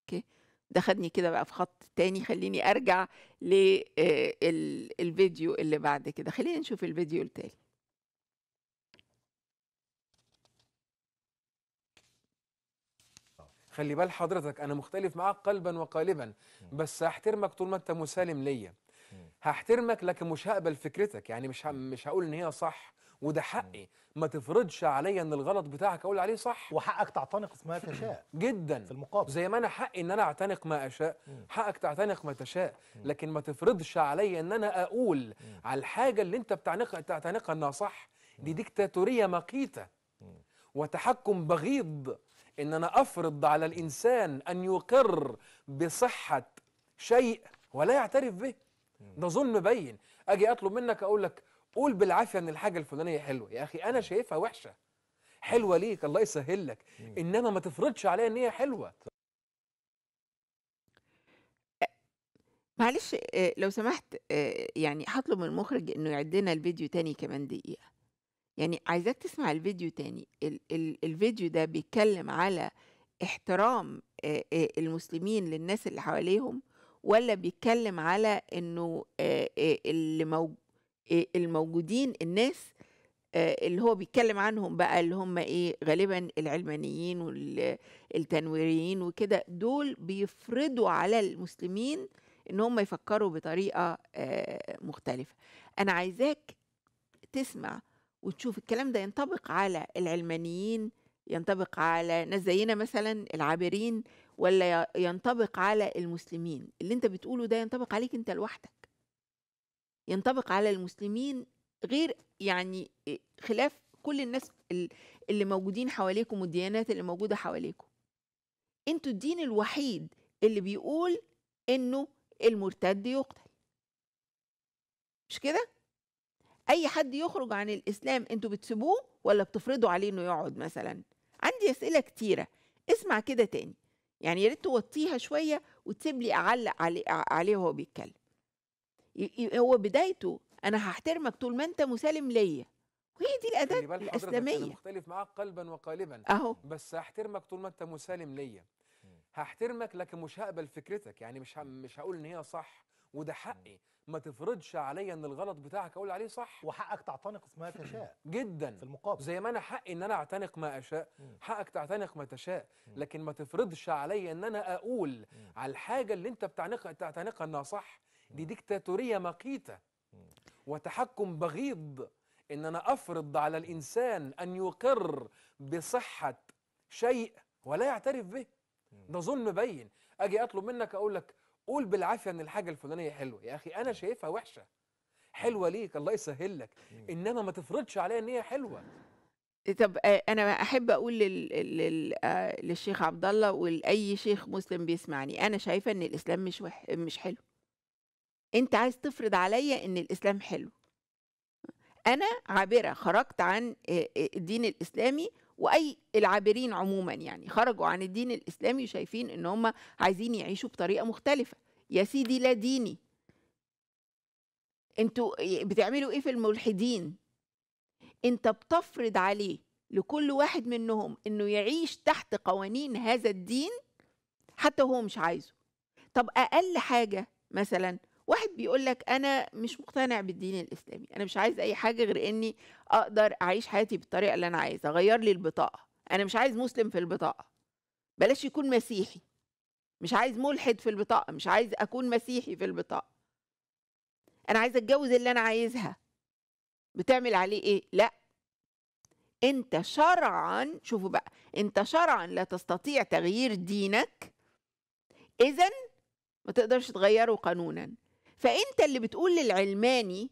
أوكي؟ ده خدني كده بقى في خط تاني، خليني أرجع للفيديو اللي بعد كده. خلينا نشوف الفيديو التالي. خلي بال حضرتك، أنا مختلف معاك قلبا وقالبا، بس هحترمك طول ما أنت مسالم ليا. هحترمك لكن مش هقبل فكرتك، يعني مش مش هقول إن هي صح وده حقي. ما تفرضش عليا ان الغلط بتاعك اقول عليه صح، وحقك تعتنق ما تشاء جدا في المقابل، زي ما انا حقي ان انا اعتنق ما اشاء، حقك تعتنق ما تشاء، لكن ما تفرضش عليا ان انا اقول على الحاجه اللي انت بتعتنقها تعتنقها انها صح. دي ديكتاتوريه مقيته وتحكم بغيض، ان انا افرض على الانسان ان يقر بصحه شيء ولا يعترف به. ده ظلم بين. اجي اطلب منك اقول لك قول بالعافيه ان الحاجه الفلانيه حلوه، يا اخي انا شايفها وحشه، حلوه ليك الله يسهل لك، انما ما تفرضش عليا ان هي حلوه. معلش لو سمحت، يعني هطلب من المخرج انه يعد لنا الفيديو تاني كمان دقيقه، يعني عايزاك تسمع الفيديو تاني. الفيديو ده بيتكلم على احترام المسلمين للناس اللي حواليهم، ولا بيتكلم على انه اللي موجود الموجودين الناس اللي هو بيتكلم عنهم بقى اللي هم ايه، غالبا العلمانيين والتنويريين وكده، دول بيفرضوا على المسلمين ان هم يفكروا بطريقه مختلفه. انا عايزاك تسمع وتشوف الكلام ده ينطبق على العلمانيين، ينطبق على ناس زينا مثلا العابرين، ولا ينطبق على المسلمين. اللي انت بتقوله ده ينطبق عليك انت لوحدك، ينطبق على المسلمين غير، يعني خلاف كل الناس اللي موجودين حواليكم والديانات اللي موجودة حواليكم. انتوا الدين الوحيد اللي بيقول انه المرتد يقتل، مش كده؟ اي حد يخرج عن الاسلام انتوا بتسيبوه ولا بتفرضوا عليه انه يقعد مثلا؟ عندي اسئلة كتيرة. اسمع كده تاني، يعني يا ريت توطيها شوية وتسيب لي اعلق عليه علي وهو بيتكلم. هو بدايته انا هحترمك طول ما انت مسالم ليا، وهي دي الاداب الاسلاميه. انا مختلف معاك قلبا وقالبا أهو، بس هحترمك طول ما انت مسالم ليا. هحترمك لكن مش هقبل فكرتك، يعني مش مش هقول ان هي صح وده حقي. ما تفرضش عليا ان الغلط بتاعك اقول عليه صح، وحقك تعتنق ما تشاء جدا في المقابل، زي ما انا حقي ان انا اعتنق ما اشاء، حقك تعتنق ما تشاء، لكن ما تفرضش عليا ان انا اقول على الحاجه اللي انت بتعتنقها تعتنقها انها صح. دي ديكتاتورية مقيتة وتحكم بغيض، إن أنا أفرض على الإنسان أن يقر بصحة شيء ولا يعترف به. ده ظلم بين. أجي أطلب منك أقول لك قول بالعافية إن الحاجة الفلانية حلوة، يا أخي أنا شايفها وحشة، حلوة ليك الله يسهل لك، إنما ما تفرضش عليها إن هي حلوة. طب أنا أحب أقول لل... لل... للشيخ عبد الله ولأي شيخ مسلم بيسمعني، أنا شايفة إن الإسلام مش وح... مش حلو. انت عايز تفرض عليا ان الاسلام حلو. انا عابره خرجت عن الدين الاسلامي، واي العابرين عموما يعني خرجوا عن الدين الاسلامي وشايفين ان هم عايزين يعيشوا بطريقه مختلفه. يا سيدي لا ديني. انتوا بتعملوا ايه في الملحدين؟ انت بتفرض عليه لكل واحد منهم انه يعيش تحت قوانين هذا الدين حتى هو مش عايزه. طب اقل حاجه مثلا واحد بيقول لك أنا مش مقتنع بالدين الإسلامي، أنا مش عايز أي حاجة غير إني أقدر أعيش حياتي بالطريقة اللي أنا عايزها، غير لي البطاقة، أنا مش عايز مسلم في البطاقة، بلاش يكون مسيحي، مش عايز ملحد في البطاقة، مش عايز أكون مسيحي في البطاقة، أنا عايز أتجوز اللي أنا عايزها. بتعمل عليه إيه؟ لأ، أنت شرعًا، شوفوا بقى، أنت شرعًا لا تستطيع تغيير دينك، إذًا ما تقدرش تغيره قانونًا. فانت اللي بتقول للعلماني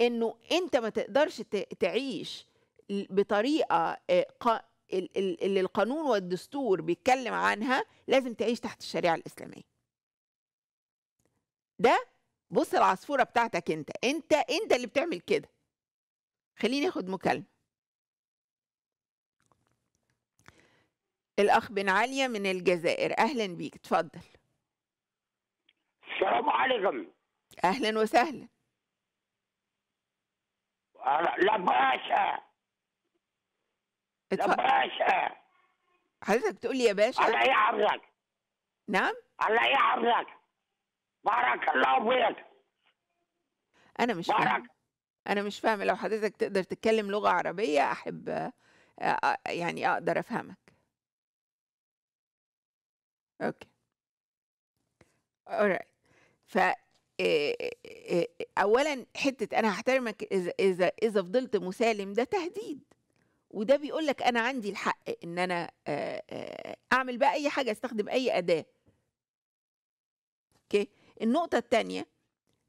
انه انت ما تقدرش تعيش بطريقه اللي القانون والدستور بيتكلم عنها، لازم تعيش تحت الشريعه الاسلاميه. ده بص العصفوره بتاعتك انت، انت انت اللي بتعمل كده. خليني اخد مكالمه. الاخ بن عليا من الجزائر، اهلا بيك، اتفضل. السلام عليكم. اهلا وسهلا. لا باشا لا باشا. حضرتك تقول لي يا باشا؟ الله يعرضك. نعم؟ الله يعرضك. بارك الله فيك. أنا مش بارك. فاهم. أنا مش فاهم. لو حضرتك تقدر تتكلم لغة عربية أحب يعني أقدر أفهمك. أوكي. alright. ف أولاً حتة أنا هحترمك إذا إذا إذا فضلت مسالم، ده تهديد. وده بيقول لك أنا عندي الحق إن أنا أعمل بقى أي حاجة، أستخدم أي أداة. أوكي؟ النقطة التانية،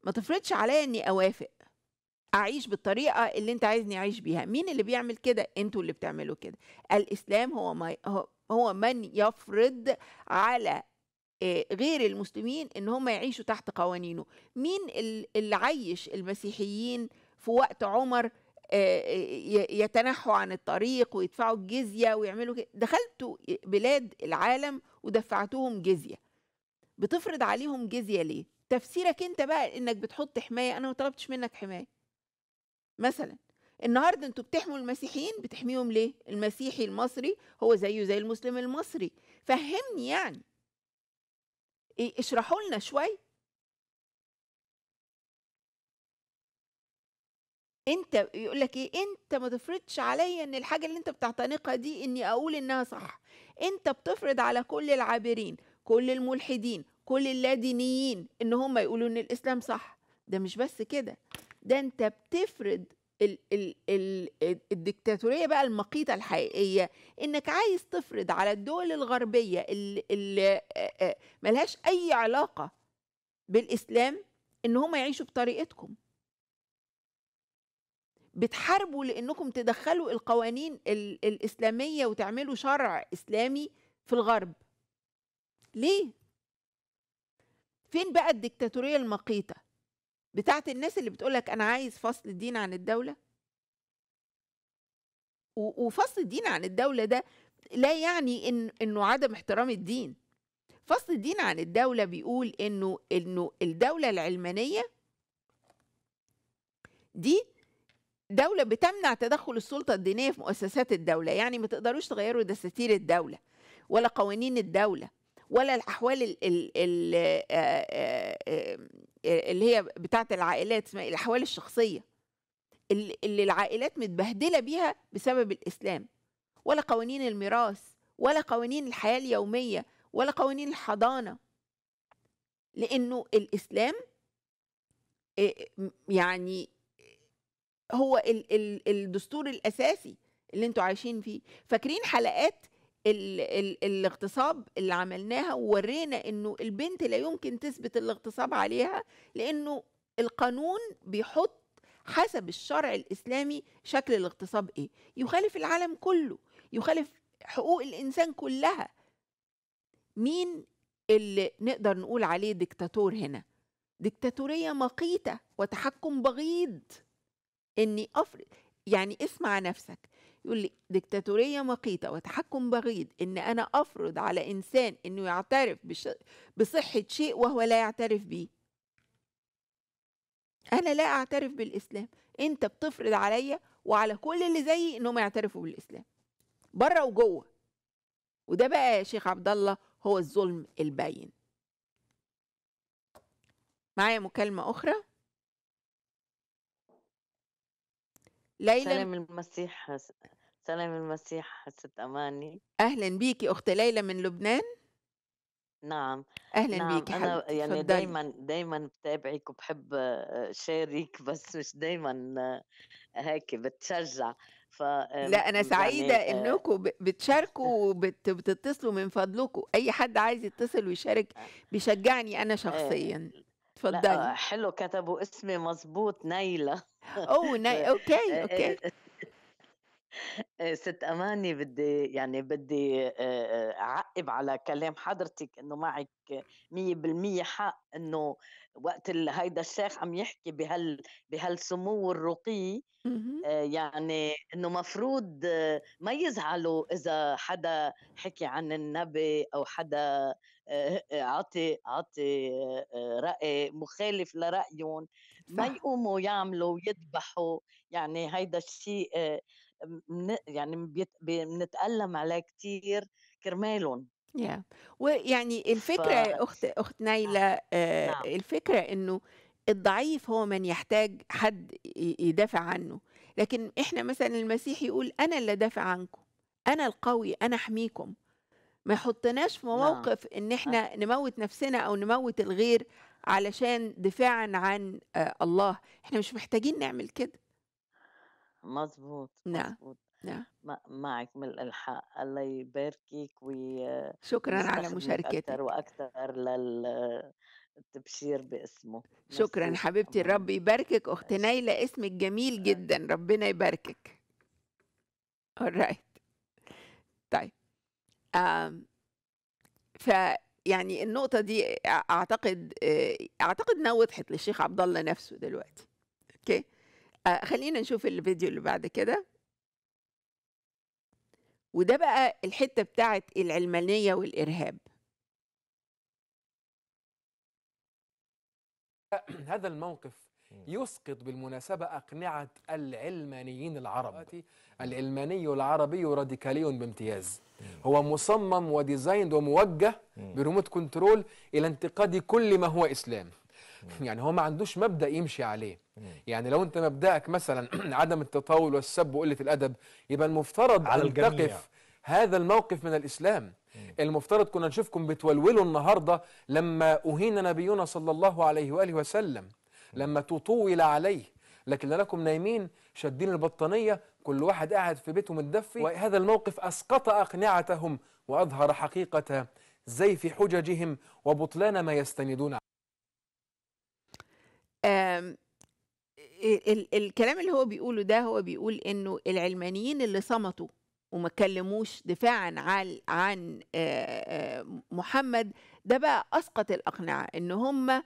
ما تفرضش عليا إني أوافق، أعيش بالطريقة اللي أنت عايزني أعيش بيها. مين اللي بيعمل كده؟ أنتوا اللي بتعملوا كده. الإسلام هو ما هو من يفرض على غير المسلمين إن هم يعيشوا تحت قوانينه. مين اللي عيش المسيحيين في وقت عمر يتنحوا عن الطريق ويدفعوا الجزية ويعملوا كده؟ دخلتوا بلاد العالم ودفعتوهم جزية، بتفرض عليهم جزية ليه؟ تفسيرك أنت بقى إنك بتحط حماية. أنا ما طلبتش منك حماية. مثلا النهاردة أنتوا بتحموا المسيحيين، بتحميهم ليه؟ المسيحي المصري هو زيه زي المسلم المصري. فهمني يعني، اشرحوا لنا شوي. انت يقول لك ايه؟ انت ما تفرضش عليا ان الحاجه اللي انت بتعتنقها دي اني اقول انها صح. انت بتفرض على كل العابرين، كل الملحدين، كل اللادينيين ان هم يقولوا ان الاسلام صح. ده مش بس كده، ده انت بتفرض ال ال ال الدكتاتوريه بقى المقيته الحقيقيه، انك عايز تفرض على الدول الغربيه اللي ملهاش اي علاقه بالاسلام ان هم يعيشوا بطريقتكم. بتحاربوا لانكم تدخلوا القوانين الاسلاميه وتعملوا شرع اسلامي في الغرب. ليه؟ فين بقى الدكتاتوريه المقيته بتاعت الناس اللي بتقولك انا عايز فصل الدين عن الدوله؟ وفصل الدين عن الدوله ده لا يعني إن انه عدم احترام الدين. فصل الدين عن الدوله بيقول انه انه الدوله العلمانيه دي دولة بتمنع تدخل السلطة الدينية في مؤسسات الدولة. يعني ما تقدروش تغيروا دساتير الدولة ولا قوانين الدولة ولا الأحوال ال ال ال اللي هي بتاعة العائلات، اسمها الأحوال الشخصية اللي العائلات متبهدلة بيها بسبب الإسلام، ولا قوانين الميراث ولا قوانين الحياة اليومية ولا قوانين الحضانة. لأنه الإسلام يعني هو ال ال الدستور الأساسي اللي انتوا عايشين فيه. فاكرين حلقات ال ال الاغتصاب اللي عملناها وورينا انه البنت لا يمكن تثبت الاغتصاب عليها لانه القانون بيحط حسب الشرع الإسلامي شكل الاغتصاب ايه. يخالف العالم كله، يخالف حقوق الإنسان كلها. مين اللي نقدر نقول عليه ديكتاتور هنا؟ ديكتاتورية مقيتة وتحكم بغيض. اني افرض، يعني اسمع نفسك. يقول لي ديكتاتوريه مقيته وتحكم بغيض، ان انا افرض على انسان انه يعترف بش... بصحه شيء وهو لا يعترف بيه. انا لا اعترف بالاسلام، انت بتفرض عليا وعلى كل اللي زيي انهم يعترفوا بالاسلام بره وجوه. وده بقى يا شيخ عبد الله هو الظلم الباين. معايا مكالمه اخرى. ليلى. سلام المسيح. سلام المسيح ست أماني. أهلا بيكي أخت ليلى من لبنان. نعم أهلا نعم. بيكي. أنا يعني دايما دايما بتابعك وبحب شارك، بس مش دايما هيك بتشجع. ف لا أنا سعيدة يعني إنكم بتشاركوا وبتتصلوا من فضلكم. أي حد عايز يتصل ويشارك بيشجعني أنا شخصيا. اتفضلي. حلو، كتبوا اسمي مظبوط، نايلة. اوه ناي... اوكي اوكي ست أماني بدي يعني بدي أعقب على كلام حضرتك إنه معك مية بالمية حق إنه وقت هيدا الشيخ عم يحكي بهال بهالسمو الرقي يعني إنه مفروض ما يزعلوا إذا حدا حكي عن النبي أو حدا عطي عطي رأي مخالف لرأيهم، ما يقوموا يعملوا ويذبحوا. يعني هيدا الشيء يعني بنتألم عليه كتير كرمالهم. yeah. ويعني الفكرة ف... أخت أخت نايلة آه نعم. الفكرة إنه الضعيف هو من يحتاج حد يدافع عنه، لكن إحنا مثلا المسيح يقول أنا اللي دافع عنكم، أنا القوي، أنا أحميكم. ما يحطناش في موقف نعم. إن إحنا نموت نفسنا أو نموت الغير علشان دفاعا عن آه الله. إحنا مش محتاجين نعمل كده. مظبوط مظبوط نعم. معك من الحق. الله يباركك وشكرا على مشاركتك أكثر وأكثر للتبشير باسمه. شكرا حبيبتي، الرب يباركك أخت نايلة، اسمك جميل جدا، ربنا يباركك. alright طيب آم. ف يعني النقطة دي أعتقد أعتقد إنها وضحت للشيخ عبد الله نفسه دلوقتي. أوكي آه خلينا نشوف الفيديو اللي بعد كده، وده بقى الحتة بتاعت العلمانية والإرهاب. هذا الموقف يسقط بالمناسبة أقنعة العلمانيين العرب. العلماني العربي راديكالي بامتياز، هو مصمم وديزايند وموجه بريموت كنترول إلى انتقاد كل ما هو إسلام. يعني هو ما عندوش مبدأ يمشي عليه. يعني لو انت مبدأك مثلا عدم التطاول والسب وقلة الأدب، يبقى المفترض ان تقف هذا الموقف من الإسلام. المفترض كنا نشوفكم بتولولوا النهارده لما أهين نبينا صلى الله عليه وآله وسلم، لما تطول عليه، لكن لكم نايمين شادين البطانية، كل واحد قاعد في بيته متدفي. وهذا الموقف أسقط أقنعتهم وأظهر حقيقة زيف حججهم وبطلان ما يستندون. آم ال الكلام اللي هو بيقوله ده، هو بيقول انه العلمانيين اللي صمتوا وما اتكلموش دفاعا عن عن محمد ده بقى اسقط الاقنعه، ان هم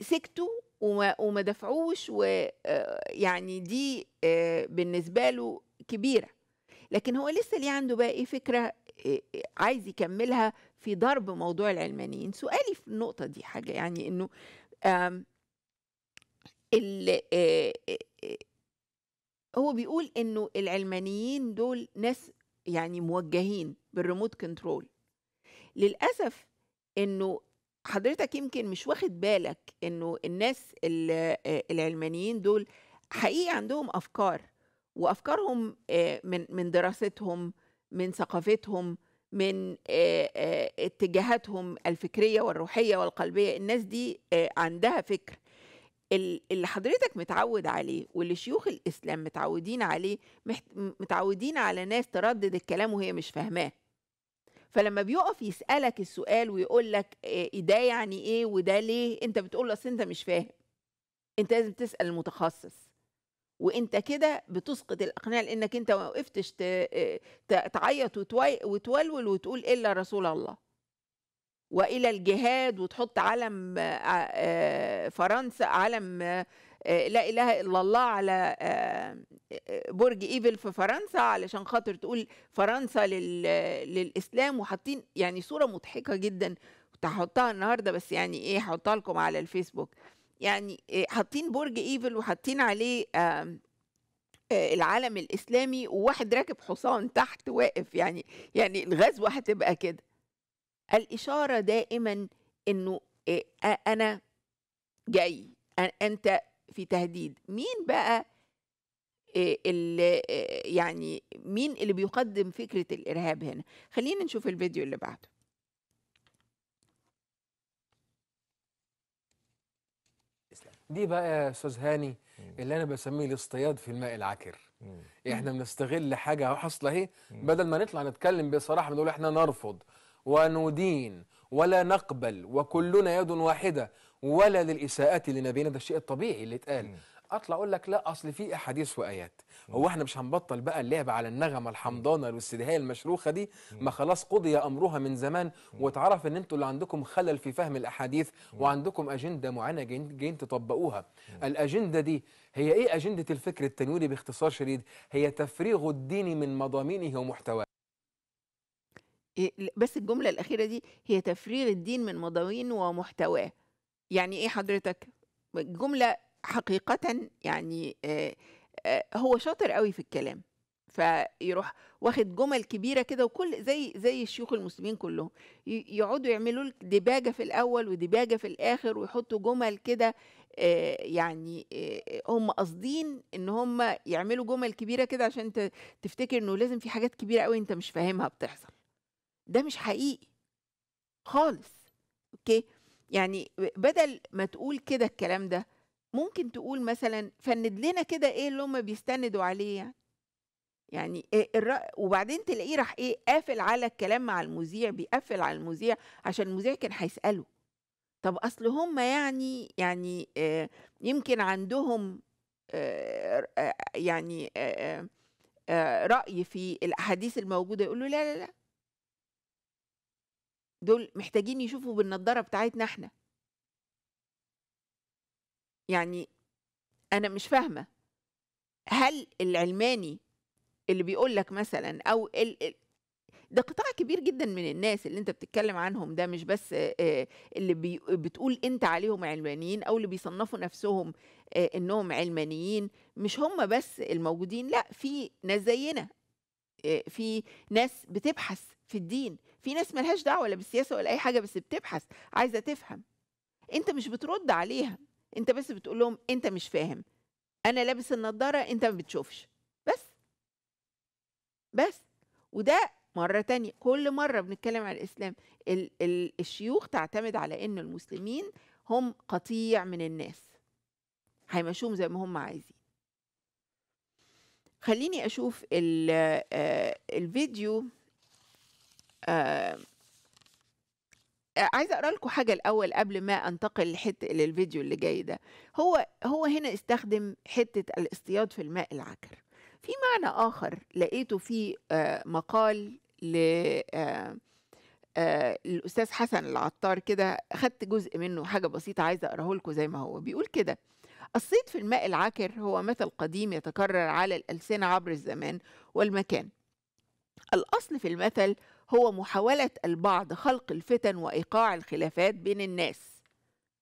سكتوا وما, وما دفعوش، ويعني دي بالنسبه له كبيره. لكن هو لسه ليه عنده بقى ايه فكره عايز يكملها في ضرب موضوع العلمانيين. سؤالي في النقطه دي حاجه، يعني انه هو بيقول انه العلمانيين دول ناس يعني موجهين بالريموت كنترول. للاسف انه حضرتك يمكن مش واخد بالك انه الناس العلمانيين دول حقيقي عندهم افكار، وافكارهم من من دراستهم، من ثقافتهم، من اتجاهاتهم الفكرية والروحية والقلبية. الناس دي عندها فكر. اللي حضرتك متعود عليه واللي شيوخ الإسلام متعودين عليه، متعودين على ناس تردد الكلام وهي مش فاهماه. فلما بيقف يسألك السؤال ويقولك ده يعني ايه وده ليه، انت بتقول له اصل انت مش فاهم، انت لازم تسأل المتخصص. وانت كده بتسقط الاقناع، لانك انت ما وقفتش تعيط وتولول وتقول الا رسول الله والى الجهاد، وتحط علم فرنسا، علم لا اله الا الله على برج ايفل في فرنسا علشان خاطر تقول فرنسا للاسلام. وحاطين يعني صوره مضحكه جدا، كنت هحطها النهارده بس يعني ايه هحطها لكم على الفيسبوك. يعني حاطين برج ايفل وحاطين عليه العلم الاسلامي، وواحد راكب حصان تحت واقف. يعني يعني الغزوه هتبقى كده. الاشاره دائما انه انا جاي، انت في تهديد. مين بقى اللي يعني مين اللي بيقدم فكره الارهاب هنا؟ خلينا نشوف الفيديو اللي بعده. دي بقى يا استاذ هاني اللي انا بسميه الاصطياد في الماء العكر. احنا بنستغل حاجه حاصله اهي، بدل ما نطلع نتكلم بصراحه بنقول احنا نرفض وندين ولا نقبل وكلنا يد واحده ولا للاساءات لنبينا. ده الشيء الطبيعي اللي اتقال. اطلع اقول لك لا اصل في احاديث وايات. هو احنا مش هنبطل بقى اللعب على النغمه الحمضانه والاستدهاء المشروخه دي؟ ما خلاص قضي امرها من زمان، واتعرف ان انتوا اللي عندكم خلل في فهم الاحاديث وعندكم اجنده معينه جايين تطبقوها. الاجنده دي هي ايه؟ اجنده الفكر التنويري باختصار شديد هي تفريغ الدين من مضامينه ومحتواه. بس الجمله الاخيره دي هي تفريغ الدين من مضامين ومحتواه، يعني ايه حضرتك؟ الجمله حقيقه يعني آآ آآ هو شاطر قوي في الكلام، فيروح واخد جمل كبيره كده، وكل زي زي الشيوخ المسلمين كلهم يقعدوا يعملوا لك دباجه في الاول ودباجه في الاخر، ويحطوا جمل كده يعني هم قاصدين ان هم يعملوا جمل كبيره كده عشان تفتكر انه لازم في حاجات كبيره قوي انت مش فاهمها بتحصل. ده مش حقيقي خالص. اوكي، يعني بدل ما تقول كده الكلام ده ممكن تقول مثلا فند لنا كده ايه اللي هم بيستندوا عليه يعني. يعني إيه؟ وبعدين تلاقيه راح ايه قافل على الكلام مع المذيع، بيقفل على المذيع عشان المذيع كان هيساله طب اصل هم يعني يعني آه يمكن عندهم آه آه يعني آه آه راي في الاحاديث الموجوده، يقول له لا لا لا دول محتاجين يشوفوا بالنضاره بتاعتنا احنا. يعني انا مش فاهمه، هل العلماني اللي بيقول لك مثلا او ال ال ده قطاع كبير جدا من الناس اللي انت بتتكلم عنهم، ده مش بس اللي بي بتقول انت عليهم علمانيين او اللي بيصنفوا نفسهم انهم علمانيين، مش هم بس الموجودين، لا في ناس زينا، في ناس بتبحث في الدين، في ناس ملهاش دعوه ولا بالسياسه ولا اي حاجه بس بتبحث عايزه تفهم. انت مش بترد عليها، انت بس بتقول لهم انت مش فاهم، انا لابس النضاره انت ما بتشوفش، بس بس وده مره تانية كل مره بنتكلم عن الاسلام. ال ال الشيوخ تعتمد على ان المسلمين هم قطيع من الناس هيمشوهم زي ما هم عايزين. خليني اشوف ال آه الفيديو. آه عايزه اقرا لكم حاجه الاول قبل ما انتقل لحته للفيديو اللي جاي ده. هو هو هنا استخدم حته الاصطياد في الماء العكر. في معنى اخر لقيته في آه مقال ل آه آه الاستاذ حسن العطار كده، خدت جزء منه حاجه بسيطه عايزه اقراه لكم زي ما هو بيقول كده. الصيد في الماء العكر هو مثل قديم يتكرر على الألسنة عبر الزمان والمكان. الأصل في المثل هو محاولة البعض خلق الفتن وإيقاع الخلافات بين الناس،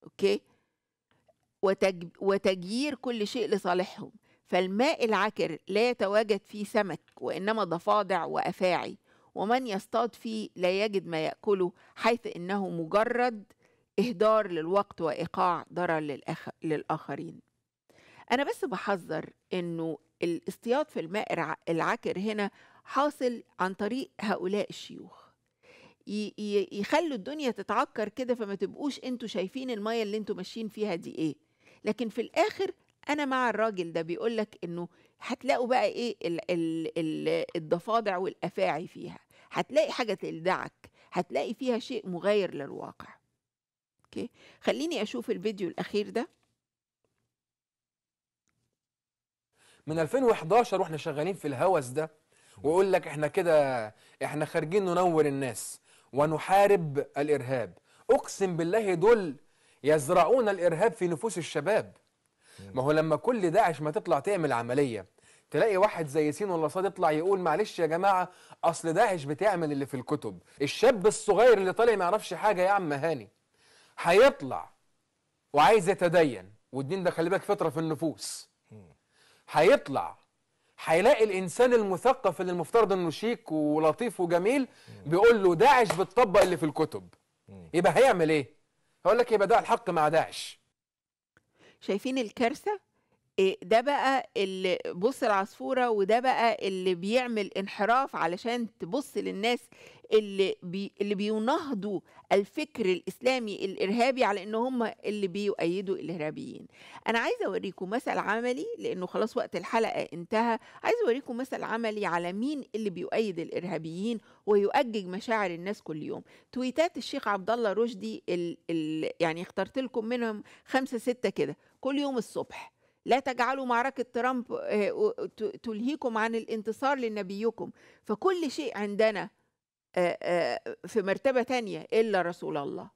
أوكي؟ وتج... وتجيير كل شيء لصالحهم. فالماء العكر لا يتواجد فيه سمك وإنما ضفادع وأفاعي، ومن يصطاد فيه لا يجد ما يأكله، حيث إنه مجرد إهدار للوقت وإيقاع ضرر للأخ... للآخرين. أنا بس بحذر إنه الاصطياد في الماء العكر هنا حاصل عن طريق هؤلاء الشيوخ، ي... ي... يخلوا الدنيا تتعكر كده، فما تبقوش أنتوا شايفين المية اللي أنتوا ماشيين فيها دي إيه. لكن في الآخر أنا مع الراجل ده بيقولك إنه هتلاقوا بقى إيه ال... ال... ال... الضفادع والأفاعي فيها، هتلاقي حاجة تلدعك، هتلاقي فيها شيء مغاير للواقع. خليني أشوف الفيديو الأخير ده. من ألفين وإحداشر واحنا شغالين في الهوس ده، وأقول لك احنا كده احنا خارجين ننور الناس ونحارب الإرهاب. أقسم بالله دول يزرعون الإرهاب في نفوس الشباب. ما هو لما كل داعش ما تطلع تعمل عملية تلاقي واحد زي سين ولا صاد يطلع يقول معلش يا جماعة أصل داعش بتعمل اللي في الكتب. الشاب الصغير اللي طالع ما يعرفش حاجة يا عم هاني هيطلع وعايز يتدين، والدين ده خلي بالك فطره في النفوس. هيطلع هيلاقي الانسان المثقف اللي المفترض انه شيك ولطيف وجميل بيقول له داعش بتطبق اللي في الكتب، يبقى هيعمل ايه؟ هقول لك يبقى ده الحق مع داعش. شايفين الكارثه؟ ده بقى اللي بص العصفوره، وده بقى اللي بيعمل انحراف علشان تبص للناس اللي بي اللي بينهضوا الفكر الاسلامي الارهابي على ان هم اللي بيؤيدوا الارهابيين. انا عايزه اوريكم مثل عملي لانه خلاص وقت الحلقه انتهى، عايزه اوريكم مثل عملي على مين اللي بيؤيد الارهابيين ويؤجج مشاعر الناس كل يوم. تويتات الشيخ عبد الله رشدي ال ال يعني اخترت لكم منهم خمسه سته كده كل يوم الصبح. لا تجعلوا معركة ترامب تلهيكم عن الانتصار لنبيكم. فكل شيء عندنا في مرتبة تانية إلا رسول الله.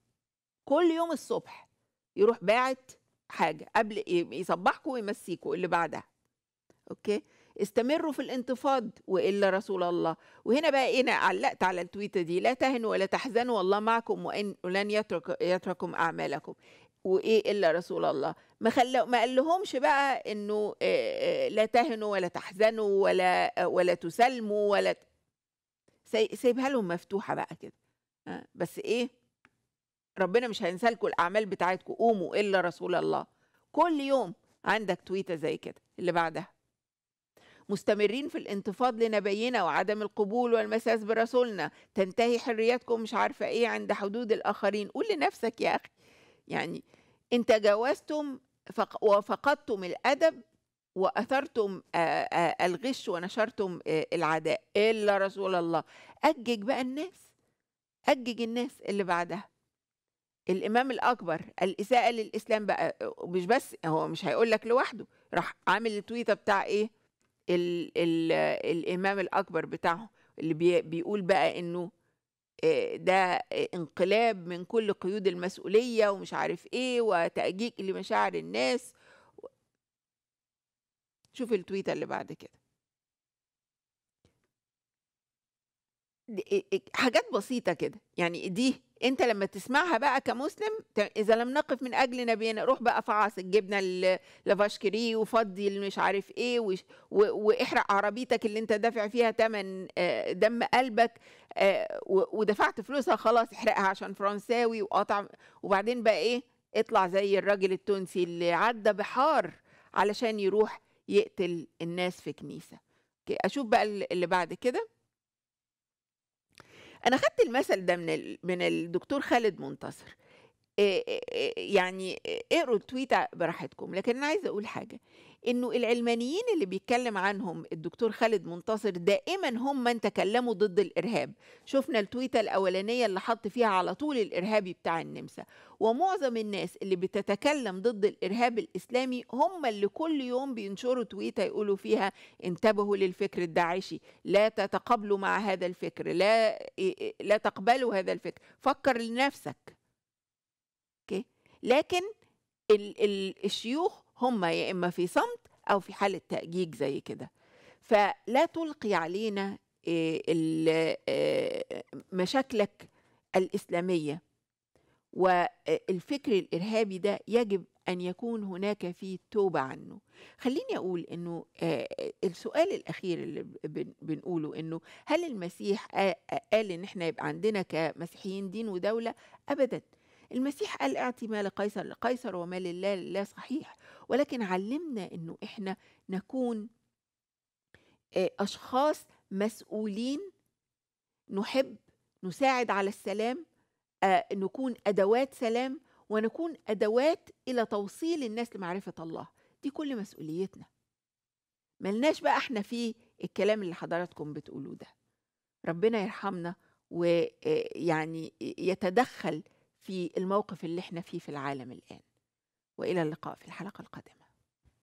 كل يوم الصبح يروح باعت حاجة قبل يصبحكم ويمسيكم اللي بعدها. أوكي؟ استمروا في الانتفاض وإلا رسول الله. وهنا بقى أنا علقت على التويتة دي، لا تهنوا ولا تحزنوا والله معكم ولن يترك يتركم أعمالكم. وإيه إلا رسول الله؟ ما خلوا ما قال لهمش بقى إنه لا تهنوا ولا تحزنوا ولا ولا تسلموا ولا سايبها لهم مفتوحة بقى كده. بس إيه؟ ربنا مش هينسى لكم الأعمال بتاعتكم، قوموا إلا رسول الله. كل يوم عندك تويتة زي كده اللي بعدها. مستمرين في الانتفاض لنبينا وعدم القبول والمساس برسولنا، تنتهي حريتكم مش عارفة إيه عند حدود الآخرين. قول لنفسك يا أخي، يعني أنت جاوزتم وفقدتم الأدب وأثرتم الغش ونشرتم العداء إلا رسول الله. أجج بقى الناس، أجج الناس اللي بعدها. الإمام الأكبر الإساءة للإسلام بقى، مش بس هو مش هيقول لك لوحده، راح عامل التويتة بتاع إيه ال ال الإمام الأكبر بتاعه اللي بي بيقول بقى إنه ده انقلاب من كل قيود المسؤولية ومش عارف إيه وتأجيج لمشاعر الناس. شوف التويتة اللي بعد كده، حاجات بسيطة كده يعني. دي انت لما تسمعها بقى كمسلم، اذا لم نقف من اجل نبينا، روح بقى فعص الجبنة لفاشكري وفضي اللي مش عارف ايه و... و... واحرق عربيتك اللي انت دافع فيها تمن دم قلبك و... ودفعت فلوسها، خلاص احرقها عشان فرنساوي وقطع. وبعدين بقى ايه، اطلع زي الراجل التونسي اللي عدى بحار علشان يروح يقتل الناس في كنيسة. اشوف بقى اللي بعد كده. أنا خدت المثل ده من من الدكتور خالد منتصر. إيه إيه يعني اقروا التويتة براحتكم، لكن أنا عايزة أقول حاجة، إنه العلمانيين اللي بيتكلم عنهم الدكتور خالد منتصر دائما هم من تكلموا ضد الإرهاب. شفنا التويتة الأولانية اللي حط فيها على طول الإرهابي بتاع النمسا، ومعظم الناس اللي بتتكلم ضد الإرهاب الإسلامي هم اللي كل يوم بينشروا تويتة يقولوا فيها انتبهوا للفكر الداعشي، لا تتقابلوا مع هذا الفكر، لا لا تقبلوا هذا الفكر، فكر لنفسك. لكن ال ال الشيوخ هم يا إما في صمت أو في حالة تأجيج زي كده. فلا تلقي علينا مشاكلك الإسلامية. والفكر الإرهابي ده يجب أن يكون هناك فيه توبة عنه. خليني أقول إنه السؤال الأخير اللي بنقوله إنه هل المسيح قال إن إحنا يبقى عندنا كمسيحيين دين ودولة؟ أبداً. المسيح قال اعطي ما لقيصر لقيصر وما لله لله، صحيح، ولكن علمنا انه احنا نكون اشخاص مسؤولين، نحب، نساعد على السلام، نكون ادوات سلام، ونكون ادوات الى توصيل الناس لمعرفة الله. دي كل مسؤوليتنا. ملناش بقى احنا في الكلام اللي حضراتكم بتقولوه ده. ربنا يرحمنا ويعني يتدخل في الموقف اللي احنا فيه في العالم الآن. وإلى اللقاء في الحلقة القادمة.